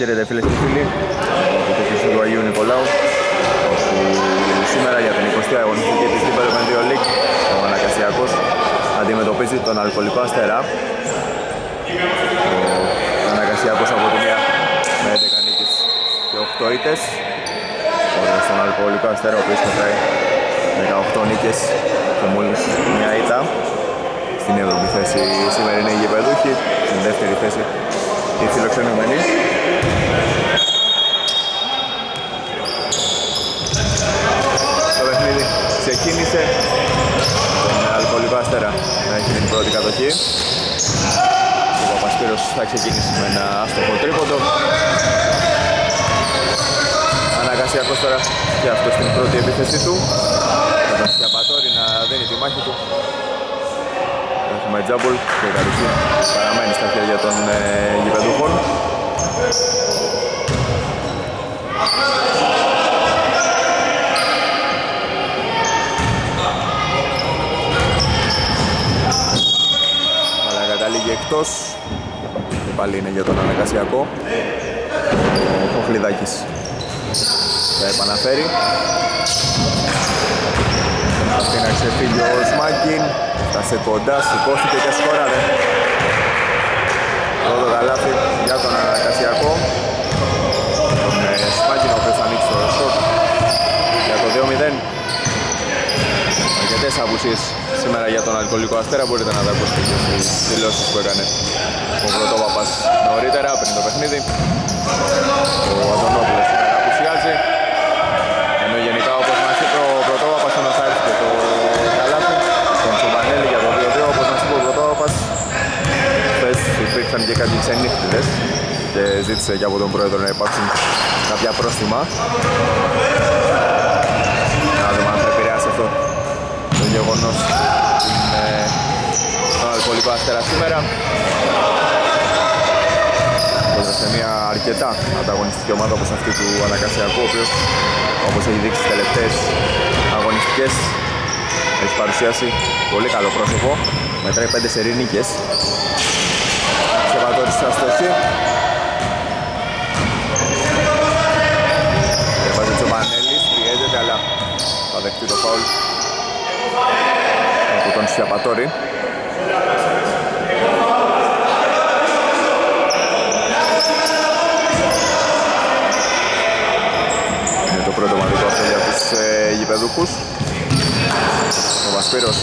χαίρετε φίλες και φίλοι, το Χρυσού του Αγίου Νικολάου, σήμερα για την 20η αγωνιστική της Super League ο Ανακασιακός αντιμετωπίζει τον Αλκοολικό Αστερά. Ο Ανακασιακός από τη μία με 11 νίκες και 8 ήττες, στον Αλκοολικό Αστέρα ο οποίος μετράει 18 νίκες και μόλις μία ήττα. Στην 7η θέση σήμερα είναι η γηπεδούχη, στην δεύτερη θέση η φιλοξενούμενη. Το παιχνίδι ξεκίνησε τον Αλκοολικό Αστέρα να έχει την πρώτη κατοχή. Ο Παπασπύρος θα ξεκίνησε με ένα άστοχο τρίποντο. Ανακασιακός τώρα και αυτό στην πρώτη επίθεση του. Με τον Σκιαπατόρη να δίνει τη μάχη του. Έχουμε τζάμπολ και η κατοχή παραμένει στα χέρια των γηπεδούχων. Αλλά καταλήγει εκτός και πάλι είναι για τον Ανακασιακό. Ο Χλιδάκης θα επαναφέρει. Αυτή να ξεφύγει ο Σμάκιν. Φτάσε κοντά, σηκώθηκε και σκόραρε. Πρώτο καλάθι για τον Ανακασιακό. Τον Σμάκιν ο οποίος θα ανοίξει το σκορ για το 2-0. Αρκετές απουσίες σήμερα για τον Αλκοολικό Αστέρα. Μπορείτε να τα ακούσετε και στις δηλώσεις που έκανε ο Πρωτόπαπας νωρίτερα πριν το παιχνίδι. Ο Αντωνόπουλος σήμερα απουσιάζει. Ενώ γενικά όπως μας είπε ο Πρωτόπαπας θα μας άρεσε το καλάθι. Στον Τσομπανέλη για το 2-2 όπως μας είπε ο Πρωτόπαπας. Χθες υπήρξαν και κάποιοι ξενύχτιδες και ζήτησε και από τον πρόεδρο να υπάρξουν κάποια πρόστιμα. Να δούμε αν θα επηρεάσει αυτό το γεγονός τον Αλκοολικό Αστέρα σήμερα. Σε μια αρκετά ανταγωνιστική ομάδα όπως αυτή του Ανακασιακού, ο οποίος όπως έχει δείξει τις τελευταίες αγωνιστικές έχει παρουσιάσει πολύ καλό πρόσωπο, μετράει 5 σερί νίκες. Ξεπατώρης της αστοχή και βάζει ο Πανέλης, πιέζεται αλλά θα δεχτεί το φάουλ από τον Σιαπατόρη. Πρώτο μαντικό αυτό για τους γηπεδούχους. Ο Βασπύρος.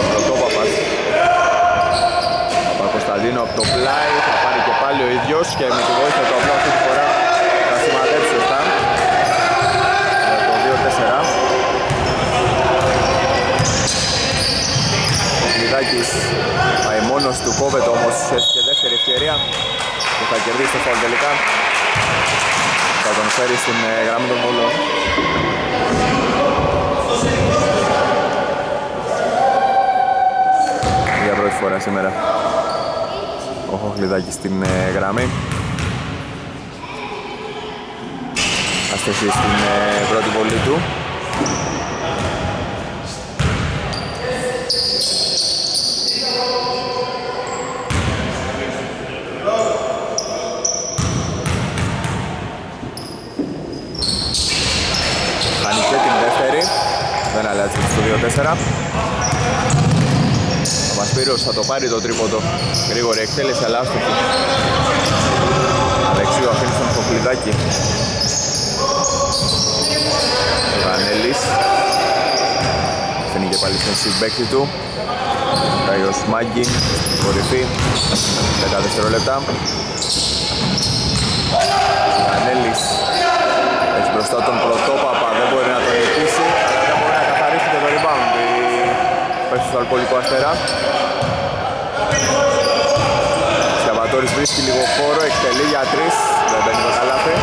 Ο Πρωτόπαπας. Ο Παπακοσταντίνο από το πλάι. Θα πάρει και πάλι ο ίδιος και με τη βοήθεια του απλό αυτή τη φορά θα σημαδέψει αυτά. Για το 2-4. Ο Κλειδάκης πάει μόνος του, κόβεται όμως και δεύτερη ευκαιρία. Θα κερδίσει το φαουλ τελικά. Θα τον φέρει στην γραμμή των βολών. Για πρώτη φορά σήμερα ο Χοχλιδάκης στην γραμμή. Αστοχή στην πρώτη βολή του. Δεν αλλάζει στο 2-4. Ο Πασπύρος θα το πάρει το τρίποντο. Γρήγορη εκτέλεση αλλά άστοχη. Αλεξίου αφήνει στον Χοχλιδάκη. Ο Πανέλης αφήνει και πάλι στον συμπαίκτη του. Πάει ο Σμάγκιν στην κορυφή. 10 δευτερόλεπτα. Ο Πανέλης έχει μπροστά τον Πρωτόπαπα. Δεν μπορεί να τον νικήσει. Παίξει στο Αλκοολικό Αστέρα. Σιαβατόρης βρίσκει λίγο χώρο, εκτελεί για 3. Δεν παίρνει το καλάθι.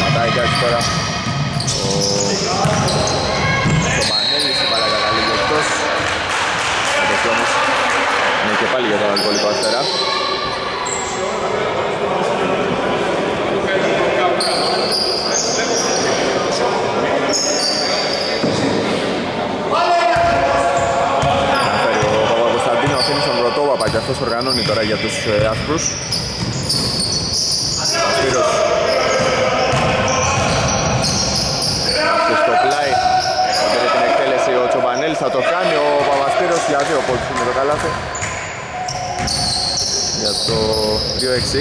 Ματάει κάτι τώρα ο Πανέλης, η παλιά καταλήγει εκτός. Κατοχή όμως είναι και πάλι για τον Αλκοολικό Αστέρα. Αναφέρει ο λάθος οργανώνει τώρα για τους άσπρους. Ασπύρος. Και στο πλάι πήρε την εκτέλεση ο Τσομπανέλης, θα το κάνει ο Παπασπύρος για δύο πόντους με το καλάθι. Για το 2-6.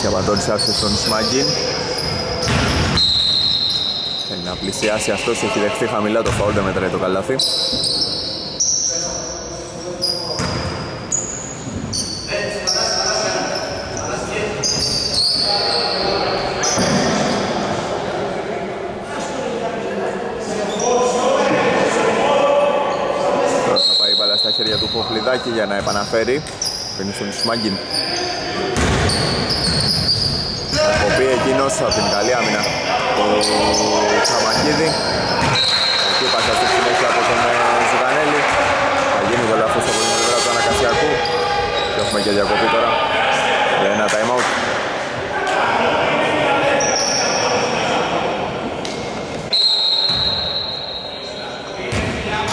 Σιαπαντώνης άφησε στον Σμάγκιν. Θέλει να πλησιάσει αυτός, έχει δεχτεί χαμηλά το φαούλ, δεν μετράει το καλάθι. Τώρα θα πάει η μπάλα στα χέρια του Ποχλιδάκη για να επαναφέρει. Πίνει στον Σμάγκιν. Αποπεί εκείνος από την καλή άμυνα ο Τσαμακίδη. Εκεί πάσα στη συνέχεια από τον Ζουγανέλη. Θα γίνει το λάθος από την πλευρά του Ανακασιακού. Και έχουμε και διακοπή τώρα για ένα time out.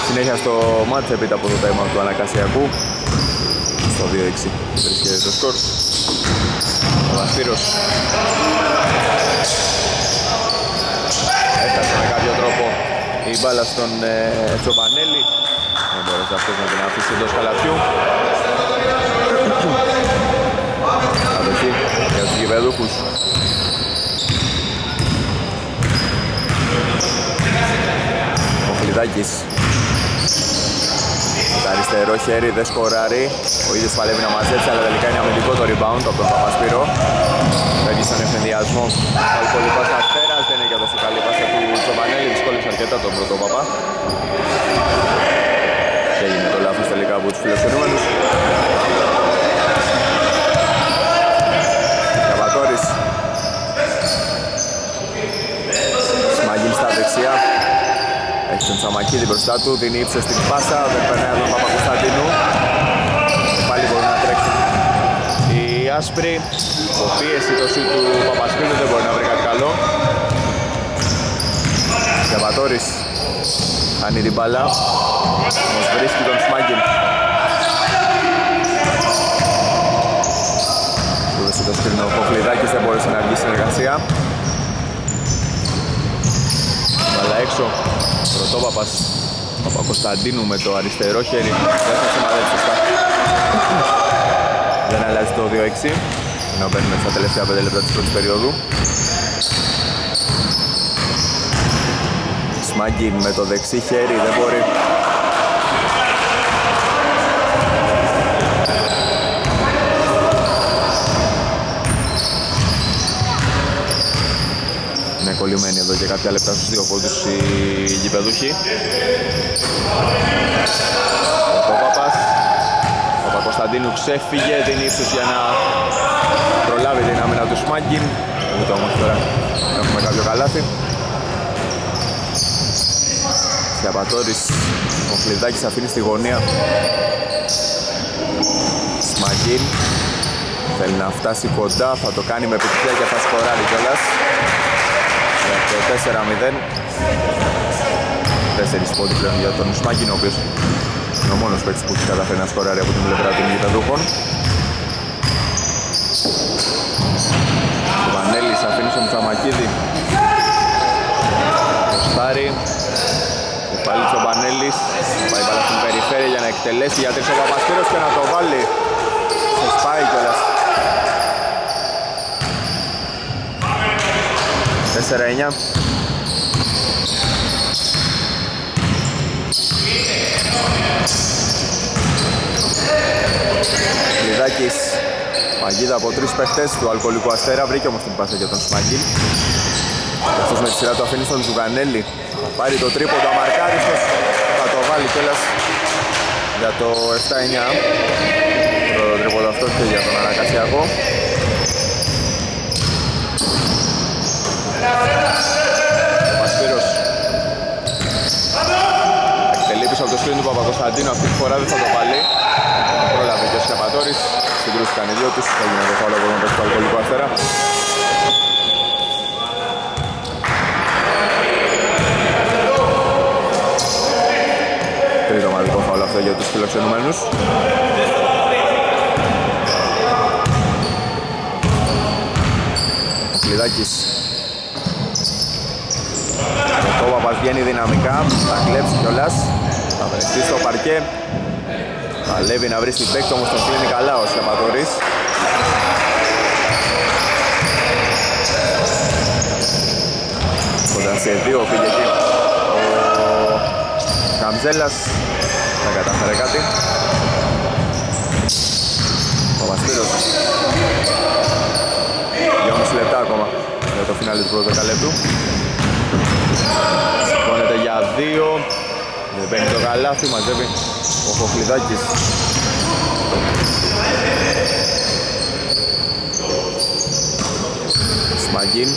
Συνέχεια στο μάτς επίτα από το time out του Ανακασιακού. Στο 2-6 βρίσκεται το σκορ. Ο Ασπύρος έφτασε με κάποιο τρόπο η μπάλα στον Τσομπανέλη. Δεν μπορούσε αυτός να την αφήσει εντός καλαθιού. Κατοχή για τους γηπεδούχους. Ο Χλιδάκης. Τα αριστερό χέρι δεν σκοράρει. Ο ίδιος παλεύει να μαζέψει, αλλά τελικά είναι αμυντικό το rebound από τον Παπασπύρο. Φεύγει στον ευθυνδιασμό. Ο Αλκοολικός Αστέρας δεν είναι για τόσο καλή πάσα του Τσομπανέλη. Δυσκόλεψε αρκετά τον πρώτο Παπα. Και έγινε το λάθος τελικά από τους φιλοξενούμενους. Καβατόρης. Σμαγγίλ στα δεξιά. Έχει τον Τσαμακίδη μπροστά του, δίνει ύψος στην πάσα, δεν περνάει από τον Παπακοσταντίνου. Πάλι μπορεί να τρέξει η άσπρη. Υποπίεση το σουτ του Παπασπύρου, δεν μπορεί να βρει κάτι καλό. Καβατόρης χάνει την μπάλα, όμως βρίσκει τον Σμάγκιν. Του έδωσε το σκρίνο ο Κοχλιδάκης, δεν μπορούσε να βγει συνεργασία. Αλλά έξω, πρωτόπαπας Παπακοσταντίνου με το αριστερό χέρι. Δεν θα συμμαδέψει σωστά. Δεν αλλάζει το 2-6. Να μπαίνουμε στα τελευταία 5 λεπτά της πρώτης περίοδου. Σμάγκιν με το δεξί χέρι, δεν μπορεί. Κολλημένοι εδώ και κάποια λεπτά στους δύο πόντους οι γηπεδούχοι. Ο Παπας, ο Παπακοσταντίνου ξέφυγε, την ύψος για να προλάβει την άμυνα του Σμάγκιν. Ούτε όμως τώρα έχουμε κάποιο καλάθι. Σιαπατόρης, ο Χλιδάκης αφήνει στη γωνία. Σμάγκιν θέλει να φτάσει κοντά, θα το κάνει με επιτυχία και θα σκοράρει κιόλας. 4-0. 4 πόντοι πλέον για τον Σμάγκιν, ο οποίος είναι ο μόνος παίκτης που καταφέρει να σκοράρει από την πλευρά των γηπεδούχων. Ο Βανέλης αφήνει στον Τσαμακίδη. Κοστάρι. Και πάλι στον Βανέλης. Πάει πάλι στην περιφέρεια για να εκτελέσει για τρεις ο Παπασπύρος και να το βάλει. Σε σπάει κιόλας. 4-9. Λιδάκης, μαγίδα από τρεις παίχτες του Αλκοολικού Αστέρα, βρήκε όμως την πάσα για τον Σμάγκιν. Αυτός με τη σειρά του αφήνει στον Ζουγανέλη, θα πάρει το τρίποντο αμαρκάριστος, θα το βάλει κιόλας για το 7-9. Το τρίποντο αυτό και για τον Ανακασιακό. Ο Ασπύρος εκτελεί πίσω από το σκριν του Παπακοσταντίνου, αυτή τη φορά δεν θα το βάλει. Πρόλαβε και ο Σιαπατόρης, συγκρούστηκαν οι δυο τους, έγινε το φάουλ από τον παίκτη του Αλκοολικού Αστέρα. αυτό για τους φιλοξενούμενους. Ο Κλειδάκης. Ο Παπας βγαίνει δυναμικά, θα κλέψει κιόλας. Θα βρεθεί στο παρκέ. Παλεύει να βρει στην παίκτη, όμως τον κλείνει καλά ο Σιαματόρης. Κοντά σε δύο πήγε εκεί ο Καμζέλας, θα καταφέρει κάτι. Ο Παπαστήρος. 2,5 λεπτά ακόμα για το φινάλι του πρώτου δεκαλέπτου. Σηκώνεται για 2. Δεν παίρνει το καλάθι, μαζεύει ο Χοχλιδάκης. Σμαγκίν.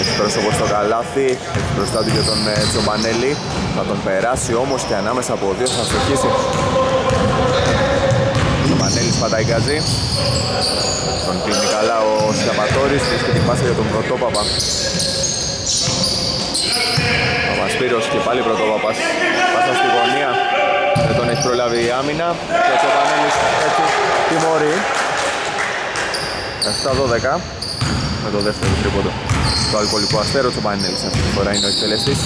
Έχει πρόσωπο στο καλάθι, έχει μπροστά του και τον Τσομπανέλη. Θα τον περάσει όμως και ανάμεσα από δύο θα στοχίσει. Τσομπανέλης πατάει γκαζί. Τον κλείνει καλά ο Σιαματόρης, βρίσκει την πάσα για τον Πρωτόπαπα. Παπασπύρος και πάλι Πρωτόπαπας, πάσα στη γωνία, δεν τον έχει προλάβει η άμυνα και ο Τσομπανέλης έτσι τιμωρεί. 7-12 με το δεύτερο τρίποντο. Το Αλκοολικό Αστέρο, Τσομπανέλης αυτή τη φορά είναι ο εκτελεστής.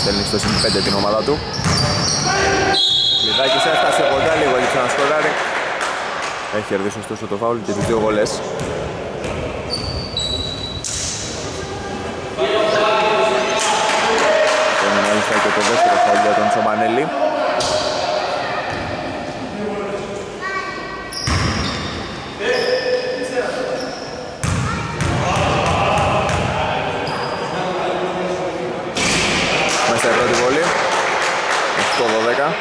Στέλνει στο συν 5 την ομάδα του. Κλειδάκης έφτασε κοντά, λίγο έλειψε να σκοράρει. Έχει κερδίσει ωστόσο το φάουλ και τις δύο βολές. Και το δεύτερο φάουλ για τον Τσομπανέλη. Μέσα η πρώτη βολή. 8-12.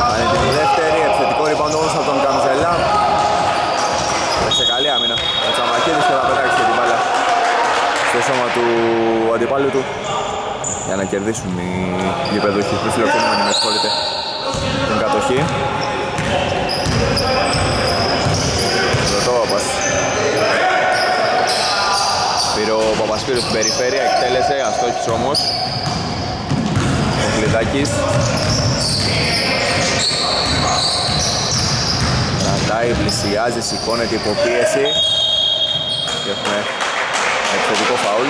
Πάνε την δεύτερη, επιθετικό rebound όμως από τον Καμζελά. Σε καλή άμυνα, ο Τσαμακίδης και θα πετάξει την μπάλα στο σώμα του αντιπάλου του για να κερδίσουν οι γηπεδούχοι, οι φιλοξενούμενοι, με συγχωρείτε, την κατοχή. Πρωτόπαπας. Πήρε ο Παπασπύρου στην περιφέρεια, εκτέλεσε, αστόχης όμως. Ο Κλειδάκης. Κρατάει, πλησιάζει, σηκώνεται υποπίεση και έχουμε επιθετικό φαούλ.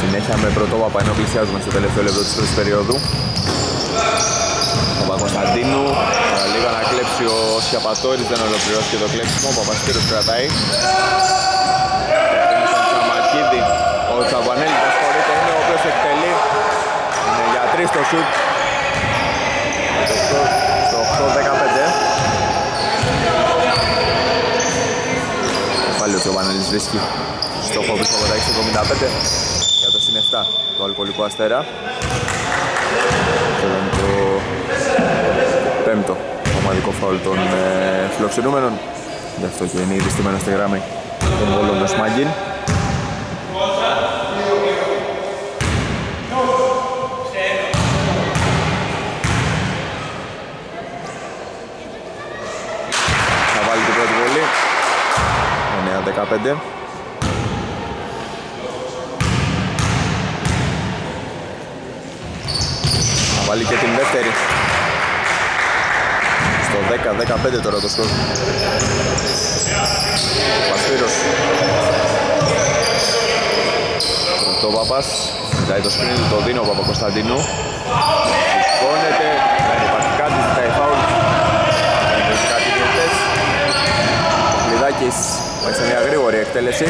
Συνέχεια με Πρωτόπαπα ενώ πλησιάζουμε στο τελευταίο λεπτό της πρώτης περίοδου. Ο Παπακοσταντίνου, λίγο να κλέψει ο Σιαπατόρης, δεν ολοκληρώσει και το κλέψιμο, ο Παπαστήρος κρατάει. Ο Τσαμπανέλης ασχολείται, είναι ο οποίος εκτελεί, είναι για 3 στο σουτ, στο 8-15. Πάλι ο Τσαμπανέλης βρίσκει στόχο του 86-75 για το συν 7 του Αλκοολικού Αστέρα. Ήταν το 5ο ομαδικό φάουλ των φιλοξενούμενων, γι' αυτό και είναι ήδη στημένο στη γράμμη τον Βόλο Σμάγκιν. Πέντε. Θα βάλει και την δεύτερη. Στο 10-15 τώρα το σκορ. Πασπύρος. Το Παπας. Ζητάει το σκριν, το δίνει ο Παπακοσταντίνου. Σηκώνεται. Δεν υπάρχει κάτι, ζητάει φάουλ. Δεν υπάρχει κάτι διαιτές. Ο Κλειδάκης. Μέσα μια γρήγορη εκτέλεση,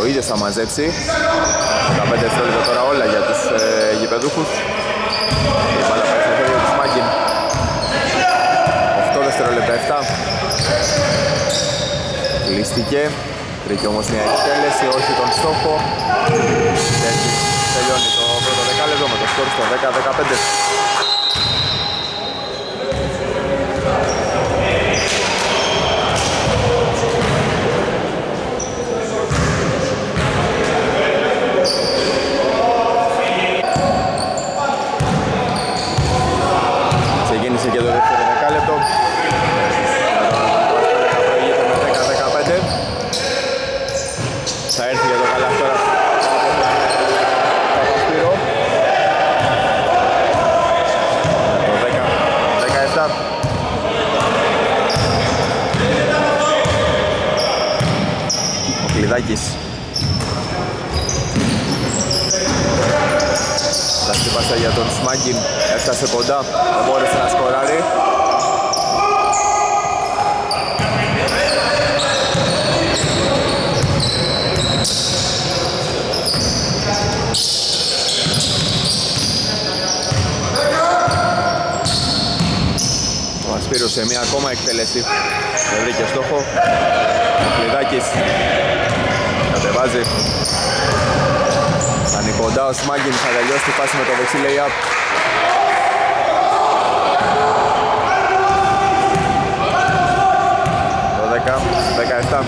ο ίδιος θα μαζέψει. 15 δευτερόλεπτα τώρα όλα για τους γηπεδούχους. Η μπάλα πάει στα χέρια του Σμάγκιν. 8 δευτερόλεπτα, 7. Κλείστηκε, βρήκε όμως μια εκτέλεση, όχι τον στόχο. Τελειώνει το πρώτο δεκάλεπτο με το σκορ στο 10-15. Κασελάκης. Τα σκύπασα για τον Σμάγκιν, έφτασε κοντά, δεν μπόρεσε να σκοράρει. Ο Ασπύρος σε μία ακόμα εκτελέστηση, δεν βρήκε στόχο. Κλειδάκης κατεβάζει. Ανικοντά ο Σμάγκιν, θα τελειώσει τη φάση με το δεξί lay-up. Το 10-17.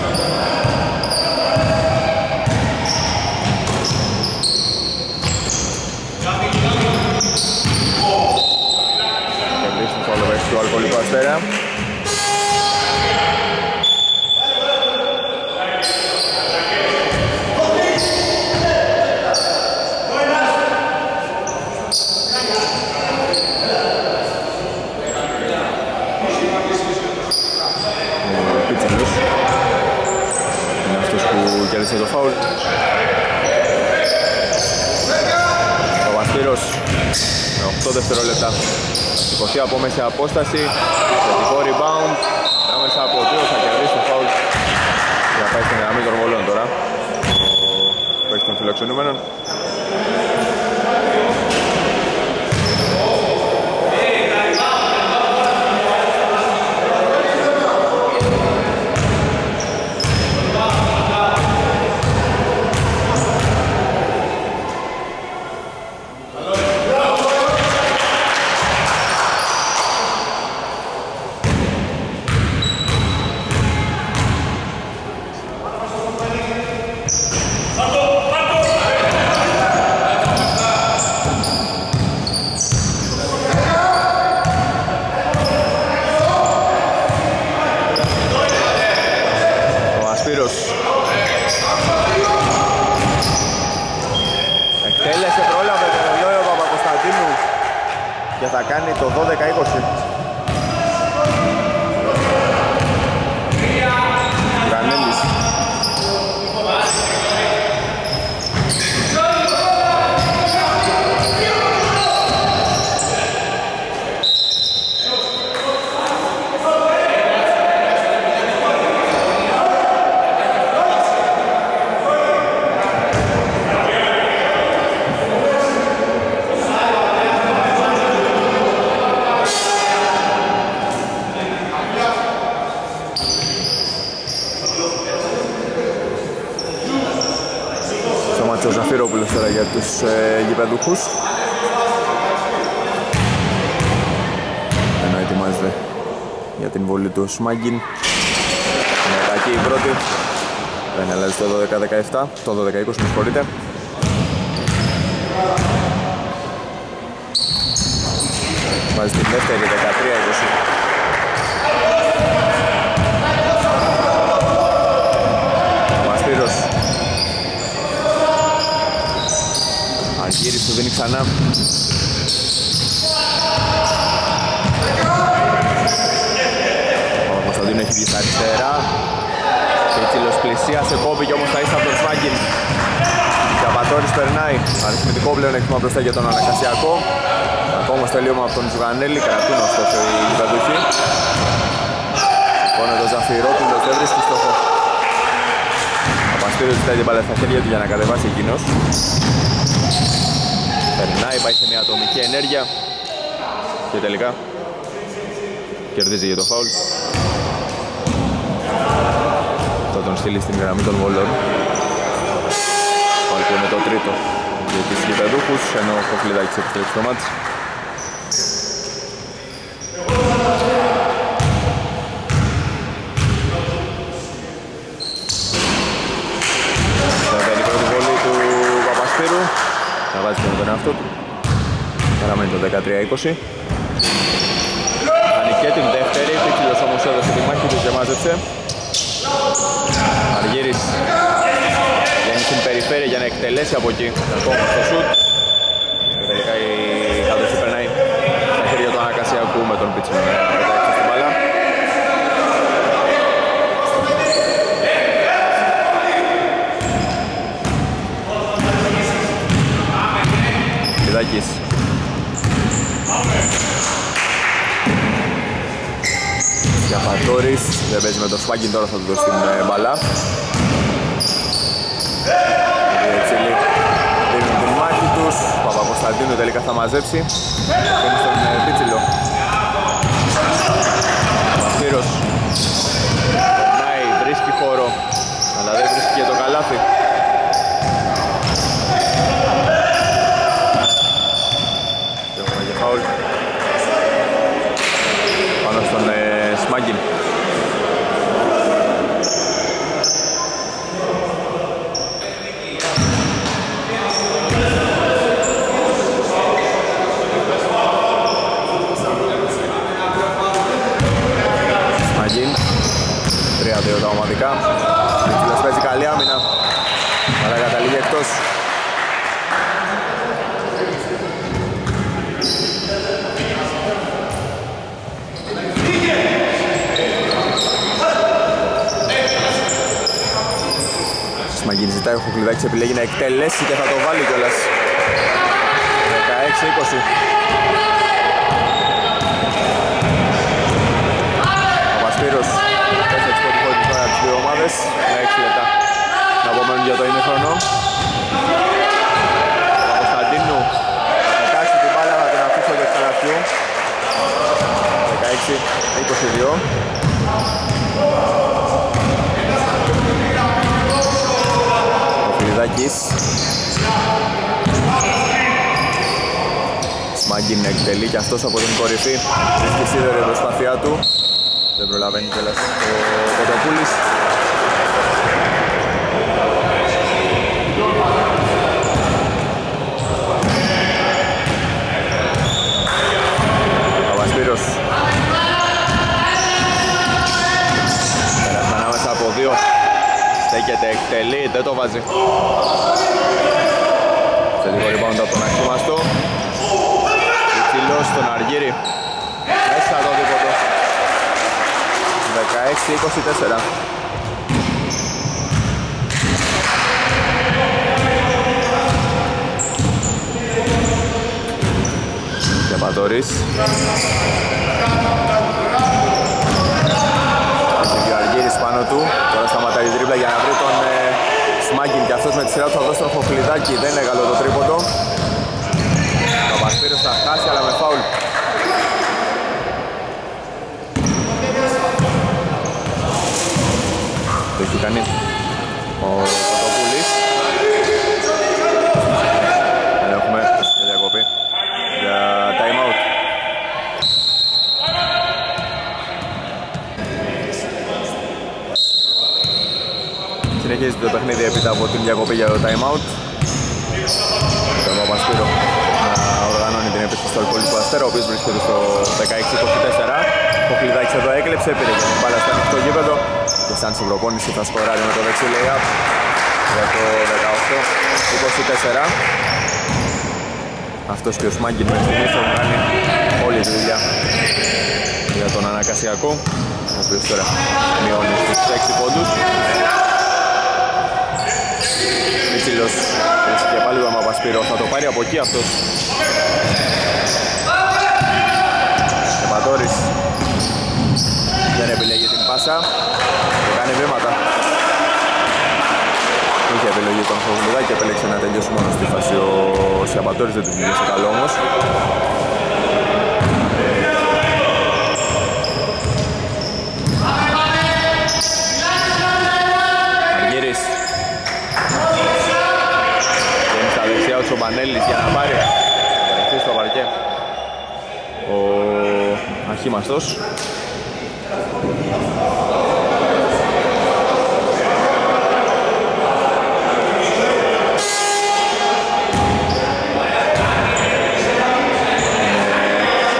Κερδίσουν το δεξί του Αλκοολικού Αστέρα. Σε το φάουλ. Ο Βαστήρος με 8 δευτερόλεπτα. Σηκωθεί από μέσα απόσταση. Θετικό rebound. Άμεσα από 2 θα κερδίσει το φάουλ. Για πάει στην γραμμή των βολών τώρα. Ο παίκτης των φιλοξενούμενων. Γηπεδούχους. Ενώ ετοιμάζεται για την βολή του Σμάγκιν. Μετακή η πρώτη. Δεν αλλάζει το 12-17, το 12-20 με συγχωρείτε. Βάζει την δεύτερη 13-20. Γύρισε, του δίνει ξανά. Ο Κωνσταντίνο έχει βγει στα αριστερά. Και Τσίλος πλησίασε, κόβηκε όμως τα ίσα από τον Σμάγκιν. Και Απατόρης περνάει. Αριθμητικό πλεονέκτημα μπροστά για τον Ανακασιακό. Ακόμα τελείωμα από τον Τζουγανέλη. Κρατούν ωστόσο οι γηπεδούχοι. Λοιπόν, εδώ Ζαφυρόπουλος δεν βρίσκει στόχο. Ο Παστήριος ζητάει την παλιά στα χέρια του για να κατεβάσει εκείνος. Περνάει, πάει σε μια ατομική ενέργεια και τελικά κερδίζει για το φάουλ. Θα τον στείλει στην γραμμή των βολών. Φάουλ που είναι το τρίτο για τους γηπεδούχους, ενώ ο Χοφλιδάκης επιστρέψει το μάτς. Παραμένει το 13-20. Κάνει και την δεύτερη, Πίτσιλος όμως έδωσε τη μάχη του και μάζεψε. Αργύρης βγαίνει στην περιφέρεια για να εκτελέσει από εκεί. Ακόμα στο σουτ. Και τελικά η κατοχή περνάει στα χέρια του Ανακασιακού με τον Πίτσιλο. Πετάξει στην μπάλα. Τόρις, δεν παίζει με το σφάκι, τώρα θα του δώσει την μπαλά. Τσίλι δίνουν την μάχη τους, Παπα-Κωνσταντίνου τελικά θα μαζέψει. Παίρνει στον Πίτσιλο. Παπαθύρος περνάει, βρίσκει χώρο, αλλά δεν βρίσκει και το καλάθι. Πάνω στον Σμάγκιν. Σμάγκιν. 3-2 τα ομαδικά. Μίτσιλος παίζει καλή άμυνα. Αλλά καταλήγει εκτός. Μαγκίνη ζητάει ο Χουκλουδάκης, επιλέγει να εκτελέσει και θα το βάλει κιόλας. 16-20. Παπασπύρος, 4 πρώτη χώρη τώρα από τις δύο ομάδες, 6 λεπτά να απομένουν για το ημίχρονο. Κωνσταντίνου, θα κάτσει την μπάλα, θα την αφήσω για Καλαφιού. 16-22. Σμάγκιν εκτελεί και αυτός από την κορυφή. Βρίσκει σίδερο η προσπάθειά του. Δεν προλαβαίνει κιόλας ο Κοτοπούλης. Παπασπύρος. Πέρασε ανάμεσα από δύο. Στέκεται, εκτελεί, δεν το βάζει. Σε λίγο rebound από τον Αξίμαστο. Υψηλός στον Αργύρη. Μέσα το δίποτο. 16-24. Κεπατόρης. Πάνω του, τώρα σταματάει η τρίπλα για να βρει τον Σμάγκιν και αυτός με τη σειρά του θα δώσει τον Χοχλιδάκη, δεν είναι καλό το τρίποντο. Ο Παπασπύρος θα χάσει αλλά με φάουλ. Το έχει κάνει ο Κοτοπούλης. Δεν έχουμε διακοπή για time out. Συνεχίζει το παιχνίδι έπειτα από την διακοπή για το time out. Τον Παπασπύρο να οργανώνει την επίθεση στο Αλκοολικό Αστέρα, ο οποίος βρίσκεται στο 16-24. Ο Χλιδάκης εδώ έκλεψε, πήρε και την μπάλα στο ανοιχτό γήπεδο και σαν συμπροπόνηση θα σκοράρει με το δεξί lay-up για το 18-24. Αυτός και ο Σμάγκιν με στιγμή θα κάνει όλη τη δουλειά για τον Ανακασιακό, ο οποίος τώρα μειώνει στους 6 πόντους. Μίτσιλος, έτσι και πάλι τον Παπασπύρο, θα το πάρει από εκεί αυτός. Κεπατόρης, δεν επιλέγει την πάσα και κάνει βήματα. Είχε επιλογή τον Χογλουδάκη και επέλεξε να τελειώσει μόνο στη φάση ο Σιαπατόρης, δεν του βγήκε καλό όμως. Ο Μπανέλης για να πάρει παρελθεί στο παρκέ ο Αχήμαστος.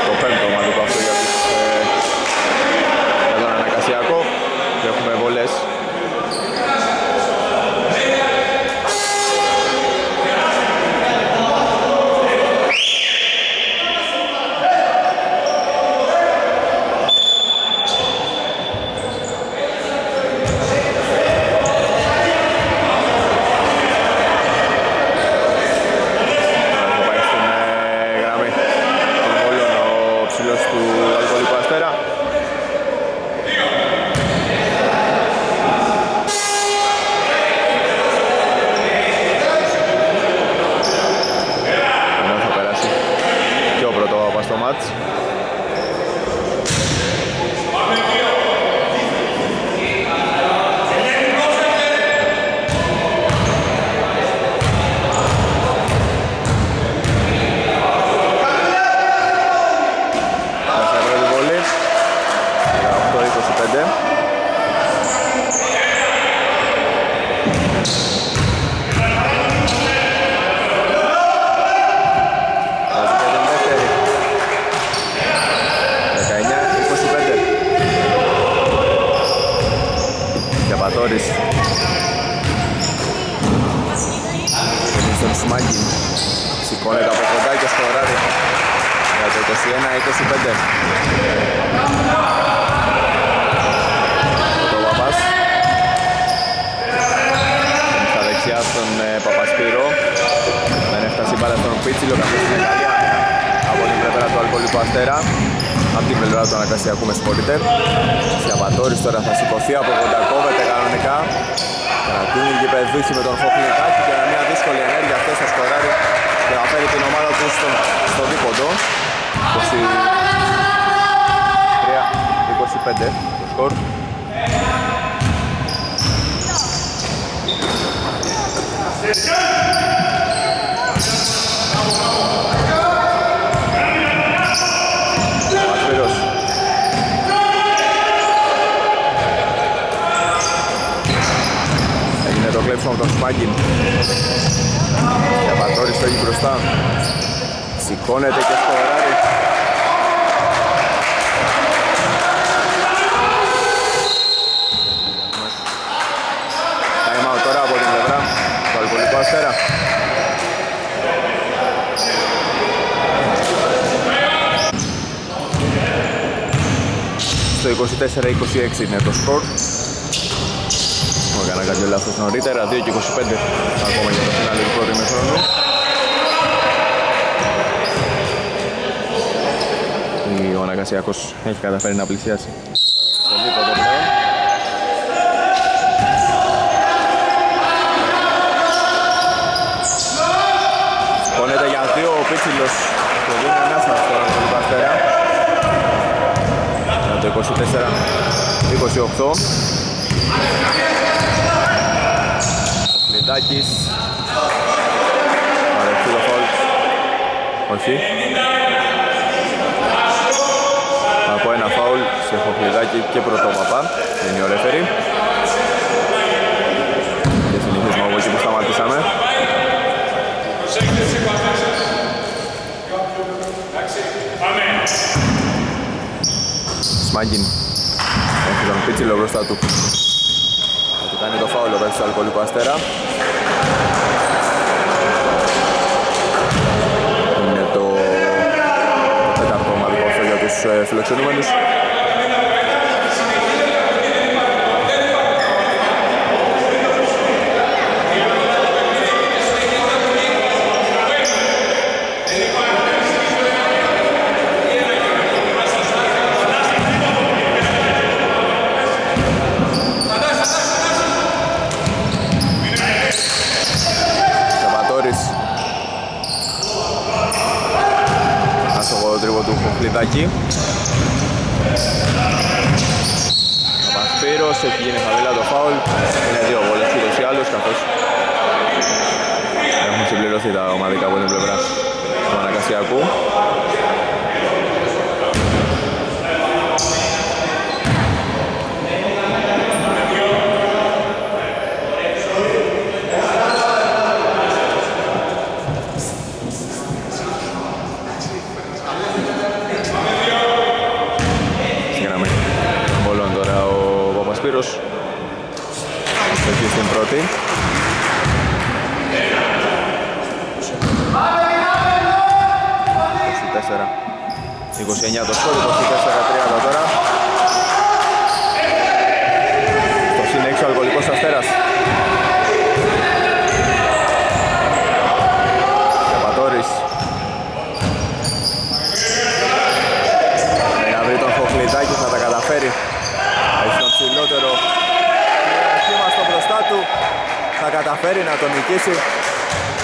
Το πέμπτο ομαδικό αυτό για, για τον Ανακασιακό και έχουμε βολές. Του Αλκοολικού Αστέρα. Σόρις. Στον Σμάγκιν. Σηκώνεται από κοντά και σκοράρει. Για το 21-25. Το Παπάς. Στα δεξιά στον Παπασπύρο. Δεν έφτασε η μπάλα στον Πίτσιλο. Καθώς είναι καλιά από την πλευρά του Αλκοολικού Αστέρα. Από την πλευρά του Ανακασιακού με συγχωρείτε. Σιαβατόρης τώρα θα σηκωθεί από κοντακόβεται κανονικά. Κρατούν οι γηπεδούχοι με τον Χοχλινικάκη και με μια δύσκολη ενέργεια αυτές στο σκοράρι και θα φέρει την ομάδα του στο δίποντο. 23-25 το σκορ. Από τον Σμάγκιν. Διαβατόρης το έχει μπροστά. Σηκώνεται και σκοράρει. Time out τώρα από την πλευρά του Αλκοολικού Αστέρα. Στο 24-26 είναι το σκορ. Έκανα κάποιο λάθος νωρίτερα, 2-25 ακόμα για το φινάλι του πρώτου ημιχρόνου. Ο Ανακασιακός έχει καταφέρει να πλησιάσει στο δίποτο πλέον. Πονέται για δύο ο Πίτσιλος, το δίνει ανάσα στον Αλκοολικό Αστέρα. Το 24-28. Τάκης. Παρακολουθεί το φαουλ. Όχι. Από ένα φαουλ σε Χοχλιδάκη και πρωτόπαπα. Είναι ο ρέφερι. Και συνεχίζουμε από εκεί που σταματήσαμε. Σμάγκιν. Έχει τον Πίτσιλο μπροστά του. Κάνει το φάουλο πέρα στο Αλκοολικό Αστέρα. Είναι το τέταρτο ομαδικό αυτό για τους φιλοξενούμενους. Χοχλιδάκη. Ο Πασπύρος έχει γίνει χαμηλά το φάουλ. Είναι δύο βολές ούτως ή άλλως καθώς έχουν συμπληρωθεί τα ομαδικά από την πλευρά του Ανακασιακού.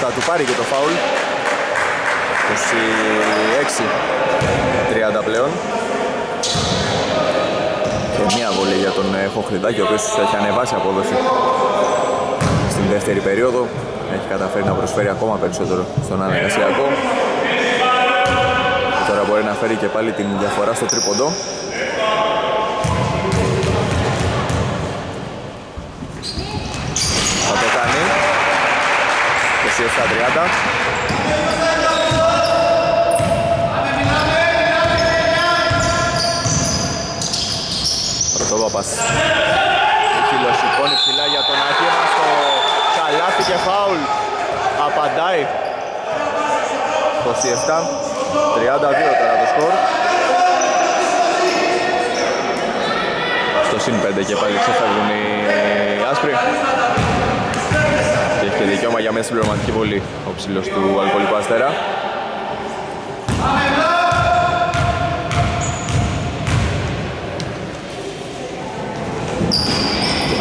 Θα του πάρει και το φάουλ. 26-30 πλέον. Και μία βολή για τον Χοχλιδάκη, ο οποίος έχει ανεβάσει απόδοση στην δεύτερη περίοδο. Έχει καταφέρει να προσφέρει ακόμα περισσότερο στον Ανακασιακό. Και τώρα μπορεί να φέρει και πάλι την διαφορά στο τρίποντο. Στα 30. Πρωτοβάπας. Εκεί Βασίλος σηκώνει ψηλά για τον Άκυρα στο καλάθι και φάουλ. Απαντάει 27-32 τώρα το σκορ. Στο συν 5 και πάλι ξεφεύγουν οι άσπροι. Και έχει και δικαίωμα για μέσα στην πληρωματική βολή ο ψηλός του Αλκοολικού Αστέρα.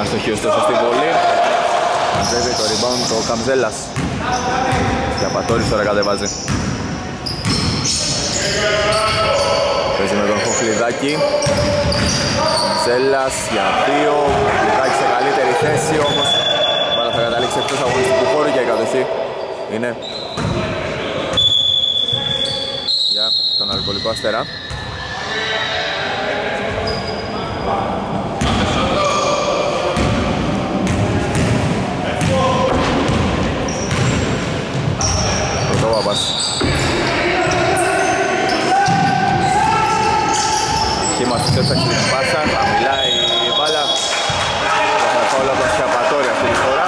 Αστοχή ωστόσο στη βολή. Μαζεύει το rebound το Καμζέλας. Και Απατόρης τώρα κατεβάζει. Παίζει με τον Χοχλιδάκη. Καμζέλας για δύο. Χοχλιδάκη σε καλύτερη θέση όμως. Μάλλον θα καταλήξει εκτός αγωνιστικού χώρου και η κατοχή είναι για τον Αλκοολικό Αστέρα. Χήμα στους έφταξε την πάσα, χαμηλάει η μπάλα. Θα πάω λάβω σε Απατόρια αυτή τη φορά.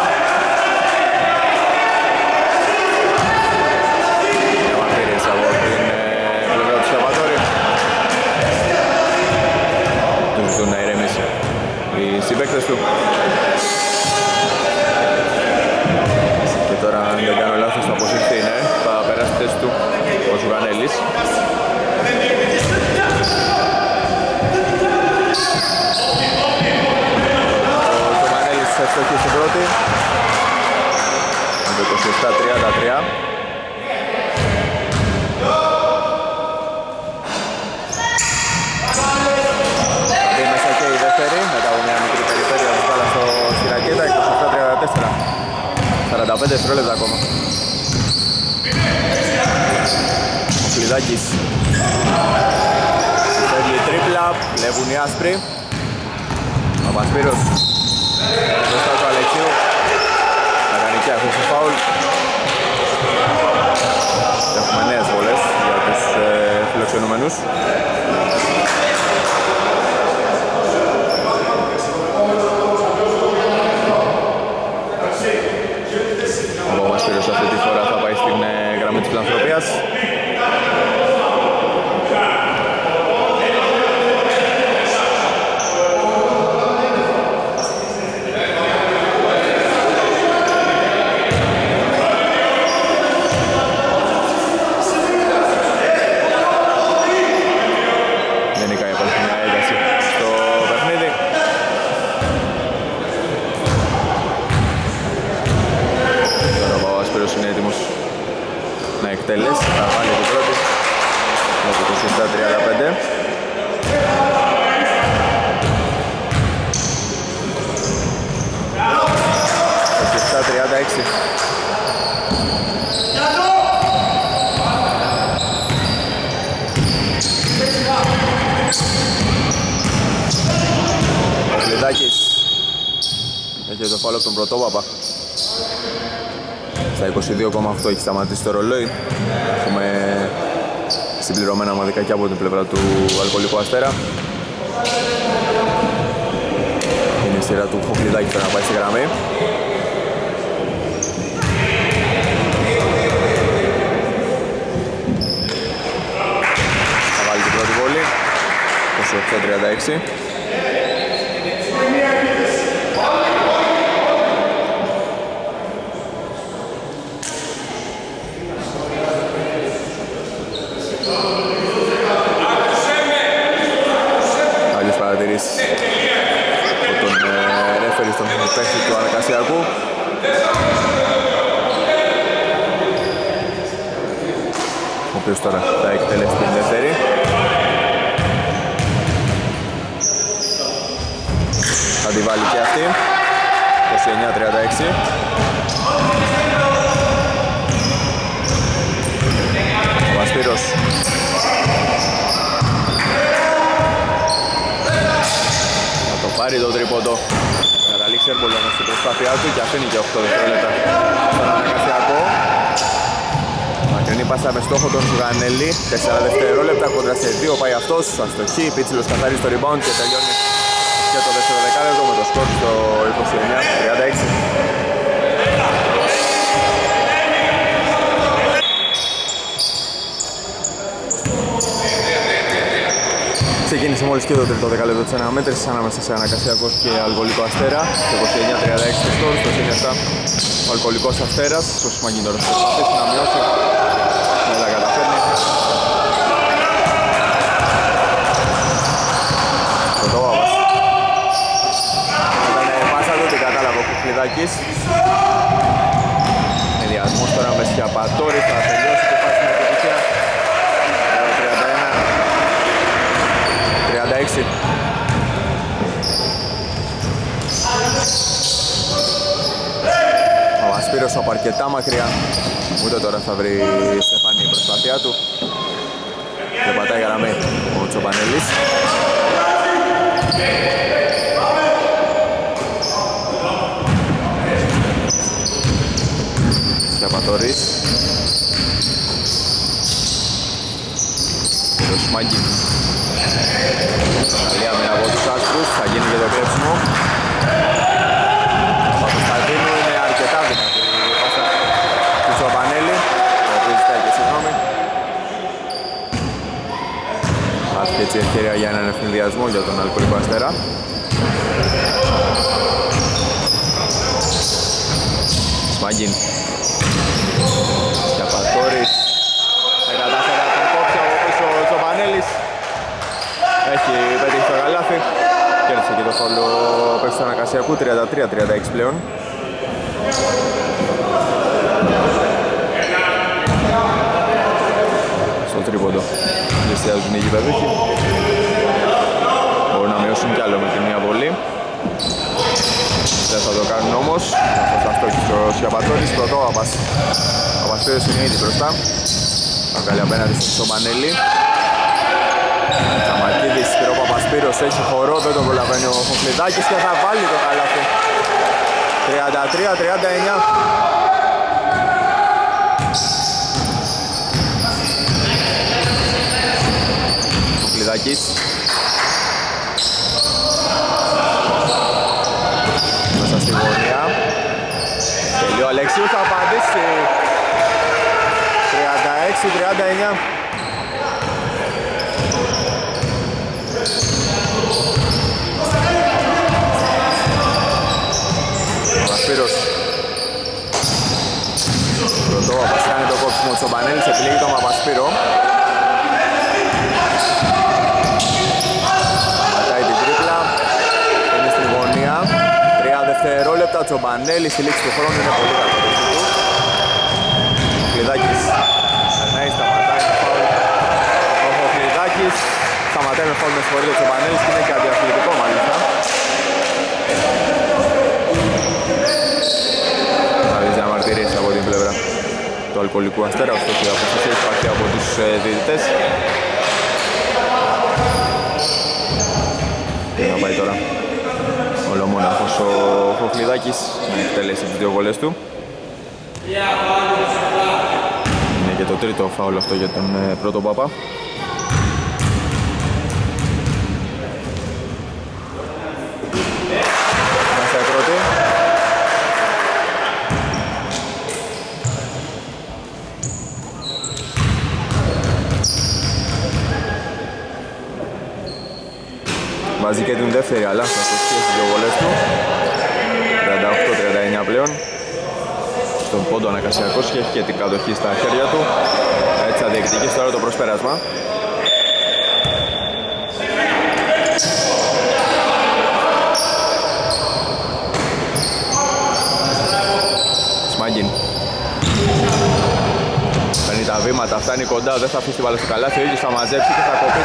Διαμαρτυρίες από την πλευρά του Απατόρια. Του ζητούν να ηρεμήσει οι συμπαίκτες του. Και τώρα αν δεν κάνω λάθος θα αποσυρθεί, ναι. Περαστές του ο Ζουγανέλης. Ο Ζουγανέλης ευστοχή στην πρώτη. 27-33. Αντί μέσα και η δεύτερη. Μετά από μια μικρή περιπέτεια της μπάλας στη ρακέτα. 27-34. 45 δευτερόλεπτα ακόμα. Χλιδάκης φεύγει τρίπλα, βλέπουν οι άσπροι. Παπασπύρος μπροστά του Αλεξίου. Θα κάνει και αφήσει φάουλ. Έχουμε νέες βολές για τους φιλοξενούμενους. Ο Παπασπύρος αυτή τη φορά θα πάει στην γραμμή της φιλανθρωπίας. Τελές, θα βάλει την πρώτη με το 27-35. Το 27-36. Ο Κλειδάκης έχει το φάουλ από τον Πρωτόπαπα. Στα 22,8 έχει σταματήσει το ρολόι. Έχουμε συμπληρωμένα ομαδικά και από την πλευρά του Αλκοολικού Αστέρα. Είναι η σειρά του Χοχλιδάκη τώρα να πάει στη γραμμή. Θα βάλει την πρώτη βόλη. 28-36. Παίχτη του Ανακασιακού. Ο οποίος τώρα θα εκτελέσει την δεύτερη. Θα τη βάλει και αυτή. 29-36. Ο Ασπύρος. Θα το πάρει το τρίποντο. Σερμπολώνας στην προσπάθειά του και αφήνει και 8 δευτερόλεπτα στον Ανακασιακό. Μακρινή πάσα με στόχο τον Ζουγανέλη. 4 δευτερόλεπτα κοντρα σε 2 πάει αυτός. Αστοχή, Πίτσιλος καθαρίζει το rebound και τελειώνει για το δεύτερο δεκάλεπτο με το σκορ στο 29-36. Ξεκίνησε μόλις και το τρίτο δεκαλεπτό της αναμέτρησης ανάμεσα σε Ανακασιακός και Αλκοολικό Αστέρα. Στο 29-36 το σκορ, στο 27 ο Αλκοολικός Αστέρας. Στο Σμαγγινόρος προσπαθήσει να μειώσει, με τα καταφέρνει. Εδώ βάβας. Ήταν πάσα του, την κατάλαβε ο Κουφλιδάκης. Μεδιασμός τώρα με Σιαπατόρη, θα τελειώσει και πάση με επιτυχία. 36. Ο Ασπύρος από αρκετά μακριά, ούτε τώρα θα βρει η Στεφανή προσπάθειά του. Δεν πατάει γραμμή ο Τσοπανέλης. Σκιαπατορής. Το Σμάκη. Καλή αμήνα από τους άκρους, θα γίνει και το κρέψιμο. Ο Παπουσταντίνου είναι αρκετά δυνατή η πάσα του Τσοπανέλη, ο οποίος ζητάει και συγγνώμη. Υπάρχει έτσι ευκαιρία για έναν ευθυνδιασμό για τον Αλκοολικό Αστέρα. Σμάγκιν. Σιαπατόρης. Θα κατάφερα τον κόψη από πίσω ο Τσοπανέλης. Έχει πετύχει το καλάθι, κέρδισε και το φαουλ ο παίκτης του Ανακασιακού, 33-36 πλέον. Στο τρίποντο πλησιάζουν οι γηπεδούχοι. Μπορούν να μειώσουν κι άλλο με τη μία βολή. Δεν θα το κάνουν όμως, καθώς αυτό έχει και ο Σιαπατώνης, πρωτόβαπας. Ο Πασπίδος είναι ήδη μπροστά, θα βγάλει απέναντι στο Μανέλη. Τσαμακίδης, ο Παπασπύρος έχει χορό, δεν τον προλαβαίνει ο Χοφλιδάκης και θα βάλει το καλάθι. 33-39. Χοφλιδάκης. Μέσα στη γωνία. Τελείο Αλεξίου, θα απαντήσει. 36-39. Παπασπύρος. Πρωτόβαπας κάνει το κόψιμο στο πανέλης, επιλέγει τον Παπασπύρο. Πατάει την τρίπλα, είναι στη γωνία. 3 δευτερόλεπτα, Τσοπανέλης, η λήξη του χρόνου είναι πολύ καλή. Ο Χλιδάκης περνάει, σταματάει με φάουλ. Ο Χλιδάκης σταματάει με φάουλ, με συγχωρεί ο Τσοπανέλης και είναι και αντιαθλητικό μάλιστα. Αναλύζει αμαρτυρίες από την πλευρά του Αλκοολικού Αστέρα, ωστόσο η αποστασία έχει πάρθει από τους διαιτητές. Θα πάει τώρα ολομόναχος ο Χοφλιδάκης να εκτελέσει τις δύο βολές του. Είναι και το τρίτο φάουλ αυτό για τον πρώτο Παπά. Βάζει και την δεύτερη αλλά θα προσθέσει τις δύο βολές του. 38-39 πλέον. Στον πόντο Ανακασιακός και έχει και την κατοχή στα χέρια του. Έτσι θα διεκδικήσει τώρα το προσπέρασμα. Σμάγκιν. Παίρνει τα βήματα, φτάνει κοντά, δεν θα αφήσει την μπάλα στο καλάθι, ο ίδιος θα μαζέψει και θα κοπεί.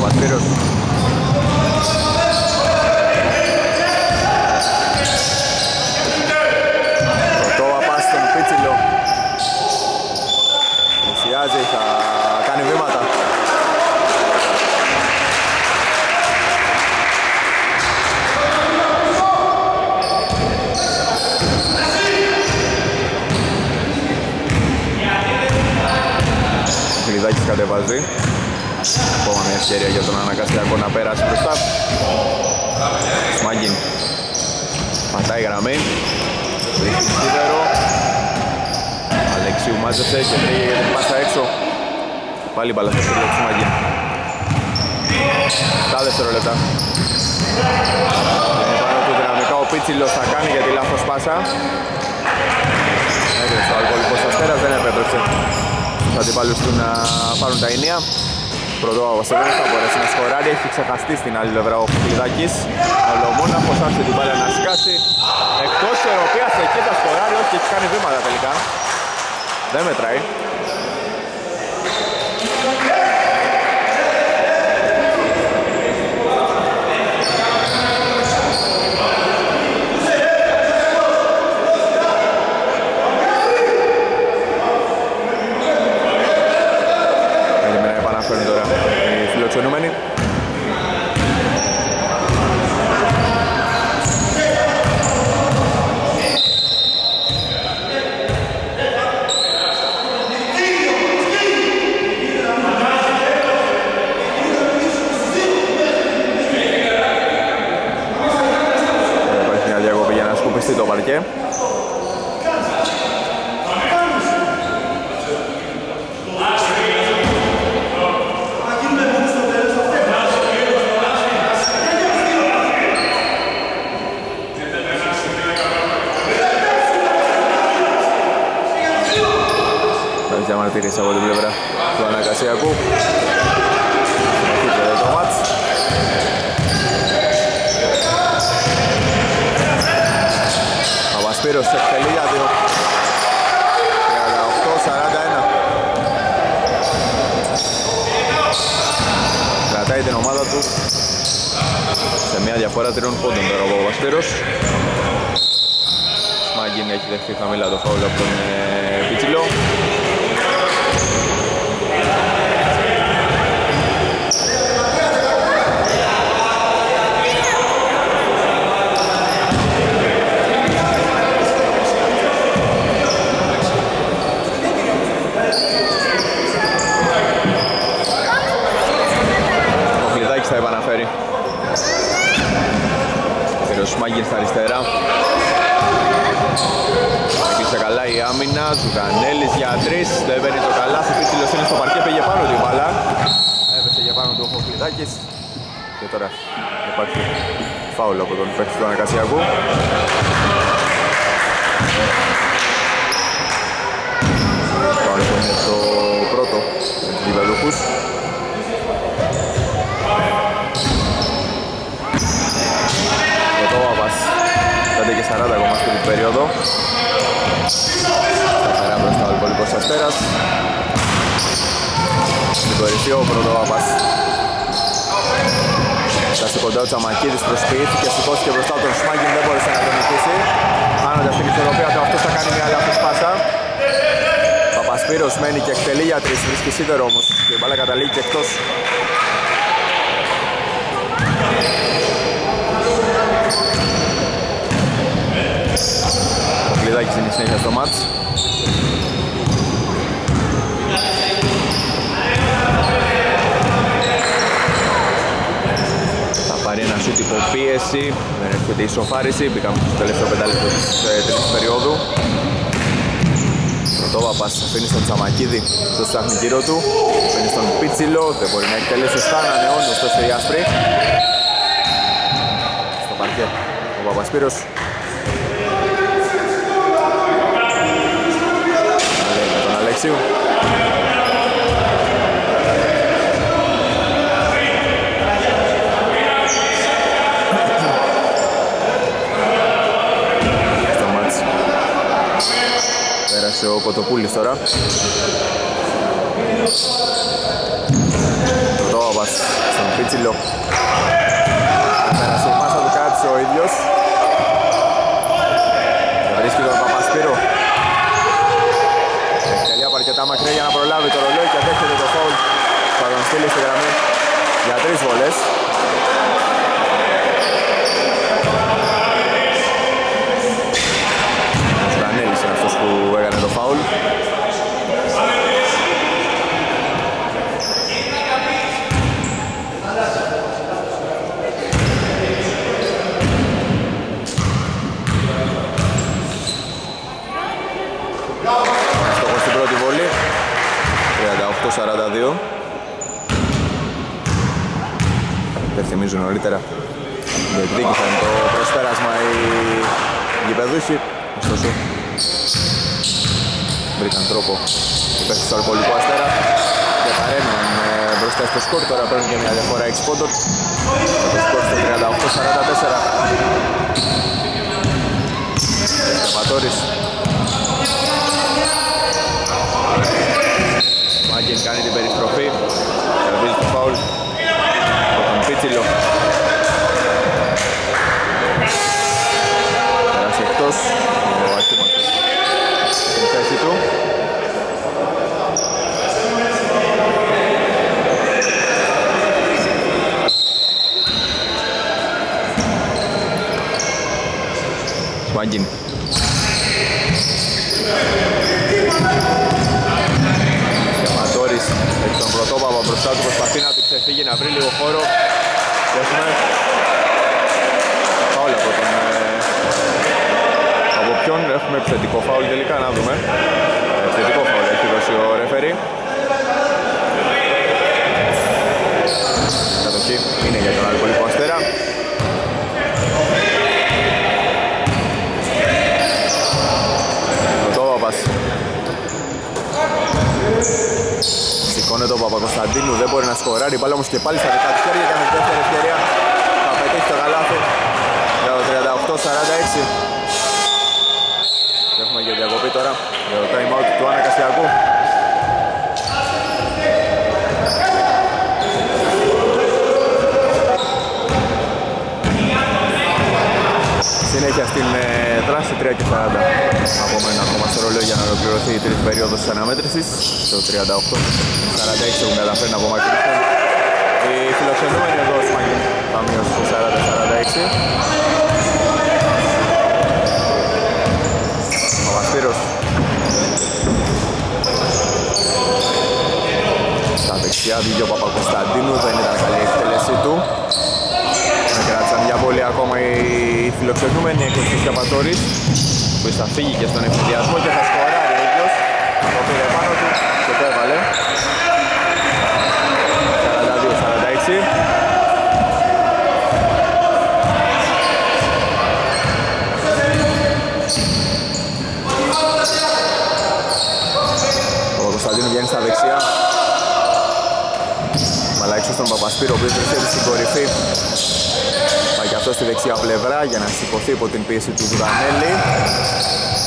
Παπασπύρος. Πρωτόβαπας στον Πίτσιλο. Πλησιάζει, θα κάνει βήματα. Κλειδάκης κατεβάζει. Ακόμα μια ευκαιρία για τον Ανακασιακό να πέρασει μπροστά. Μάγκιν πατάει γραμμή, δείχνει σίδερο. Αλεξίου μάζεψε και πήγε για την πάσα έξω. Πάλι μπαλά στο χέρι του Μάγκιν. 7 δευτερόλεπτα. Πάνω του δυναμικά ο Πίτσιλος θα κάνει για τη λάθος πάσα. Έγρεψε ο Αλκοολικός Αστέρας, δεν επέτρεψε. Θα την πάλι του να πάρουν τα ενία. Πρωτό Βασιλιάδης θα μπορέσει να σκοράρει, έχει ξεχαστεί στην άλλη πλευρά ο Χουκλιδάκης. Αλωμόναχος άφησε την μπάλα να σκάσει εκτός ευρωπαίας, εκεί θα σκοράρει, όχι, έχει κάνει βήματα τελικά. Δεν μετράει. Διαμαρτύρηση από την πλευρά του Ανακασιακού. Συνεχίζεται το μάτς. Παπασπύρος εκτελεί για 2. 38-41. Κρατάει την ομάδα του σε μια διαφορά 3 πόντων τώρα από ο Παπασπύρος. Μάγκιν έχει δεχτεί χαμηλά το φάουλ από τον Πιτσιλό. Μάγκιν στα αριστερά. Έκλεισε καλά η άμυνα, Τζουγανέλης για 3, δεν παίρνει το καλάθι, Πίτσιλος είναι στο παρκέ, πήγε πάνω του η μπάλα. Έπεσε για πάνω του ο Χοκλιδάκης. Και τώρα υπάρχει φάουλ από τον παίκτη του Ανακασιακού. Φάουλ που είναι το πρώτο με τους γηπεδούχους. Και 40 ακόμα αυτή την περίοδο. Σταθερά μπροστά ο Αλκοολικός Αστέρας. Στην κορυφή ο Πρωτοβάπας. Φτάσει κοντά ο Τσαμακίδης, προσποιήθηκε, σηκώθηκε μπροστά τον Σμάγκιν, δεν μπορούσε να τον νικήσει. Χάνοντας την ισορροπία του, αυτός θα κάνει μια λάθος πάσα. Παπασπύρος μένει και εκτελεί για 3, βρίσκει σίδερο όμως και η μπάλα καταλήγει και εκτός. Ο Κλειδάκης είναι η συνέχεια στο μάτς. Θα πάρει ένα σούτ υποπίεση, δεν έρχεται η σοφάριση, μπήκαμε στο τελευταίο 5 λεπτό της τρίτης περίοδου. Πρωτόβαπας αφήνει στον Τσαμακίδη, το ψάχνει γύρω του, αφήνει στον Πίτσιλο, δεν μπορεί να εκτελέσει σωστά, ανανεώνει ωστόσο η άσπρη. Στο παρκέ ο Παπασπύρος. Αλεξίου. Στο μάτς πέρασε ο Ποτοπούλης τώρα. Ρόβας στον Πίτσιλο. Πέρασε η πάσα του, κάτσε ο ίδιος. Βρίσκει τον Παπασπύρο. Αρκετά μακριά για να προλάβει το ρολόι και δέχεται το φάουλ. Θα τον στείλει στη γραμμή για 3 βολές. Ο Στρανέλης είναι αυτός που έκανε το φάουλ. υπενθυμίζω νωρίτερα. Διεκδίκησαν το προσπέρασμα οι γηπεδούχοι. Ωστόσο, βρήκαν τρόπο υπέρ του Αλκοολικού Αστέρα και παρέμειναν μπροστά στο σκορ. Τώρα παίρνουν και μια διαφορά 6 πόντων. Το σκορ στο 38-44. Σταματόρης. Μάγκιν κάνει την περιστροφή. Κερδίζει το φάουλ. Τον Πίτσιλο. Περάσει εκτός. Ο Αρχήμακος στην θέση του. Μάγκιν. Τον πρωτόπαπα μπροστά του προσπαθεί να του ξεφύγει, να βρει λίγο χώρο και έχουμε φάουλ από τον... από ποιον έχουμε επιθετικό φάουλ τελικά, να δούμε. Επιθετικό φάουλ έχει δώσει ο ρεφερί. Κατοχή είναι για τον Αλκοολικό Αστέρα. Πρωτόπαπας. Σηκώνεται ο Παπακοσταντίνου, δεν μπορεί να σκοράρει. Η μπάλα όμως και πάλι στα δικά του χέρια. Κάνει δεύτερη ευκαιρία. Θα πετύχει το καλάθι. Για το 38-46. Έχουμε και διακοπή τώρα για το time out του Ανακασιακού. Συνέχεια στην δράση 3 και 40. Από μένα ακόμα στο ρολόι για να ολοκληρωθεί η τρίτη περίοδος της αναμέτρησης. Το 38-46 έχουν καταφέρει να απομακρυνθούν οι φιλοξενούμενοι εδώ ως Μαγκίν. Θα μειώσει στο 40-46. Ο Βασπύρος. Στα δεξιά βγήκε ο Παπακοσταντίνου, δεν ήταν καλή η εκτέλεσή του. Κράτησαν για πολύ ακόμα οι φιλοξενούμενοι εκτός του Σκαπατόρης, που θα φύγει και στον εμφυλιασμό και θα σκοράρει ο ίδιος. Το πήρε πάνω του και το έβαλε. 42-46. Ο Κωνσταντίνου βγαίνει στα δεξιά. Μαλάξω στον Παπασπύρο, ο οποίος βρίσκεται στην κορυφή. Πάει και αυτό στη δεξιά πλευρά για να σηκωθεί υπό την πίεση του Ζουγανέλη.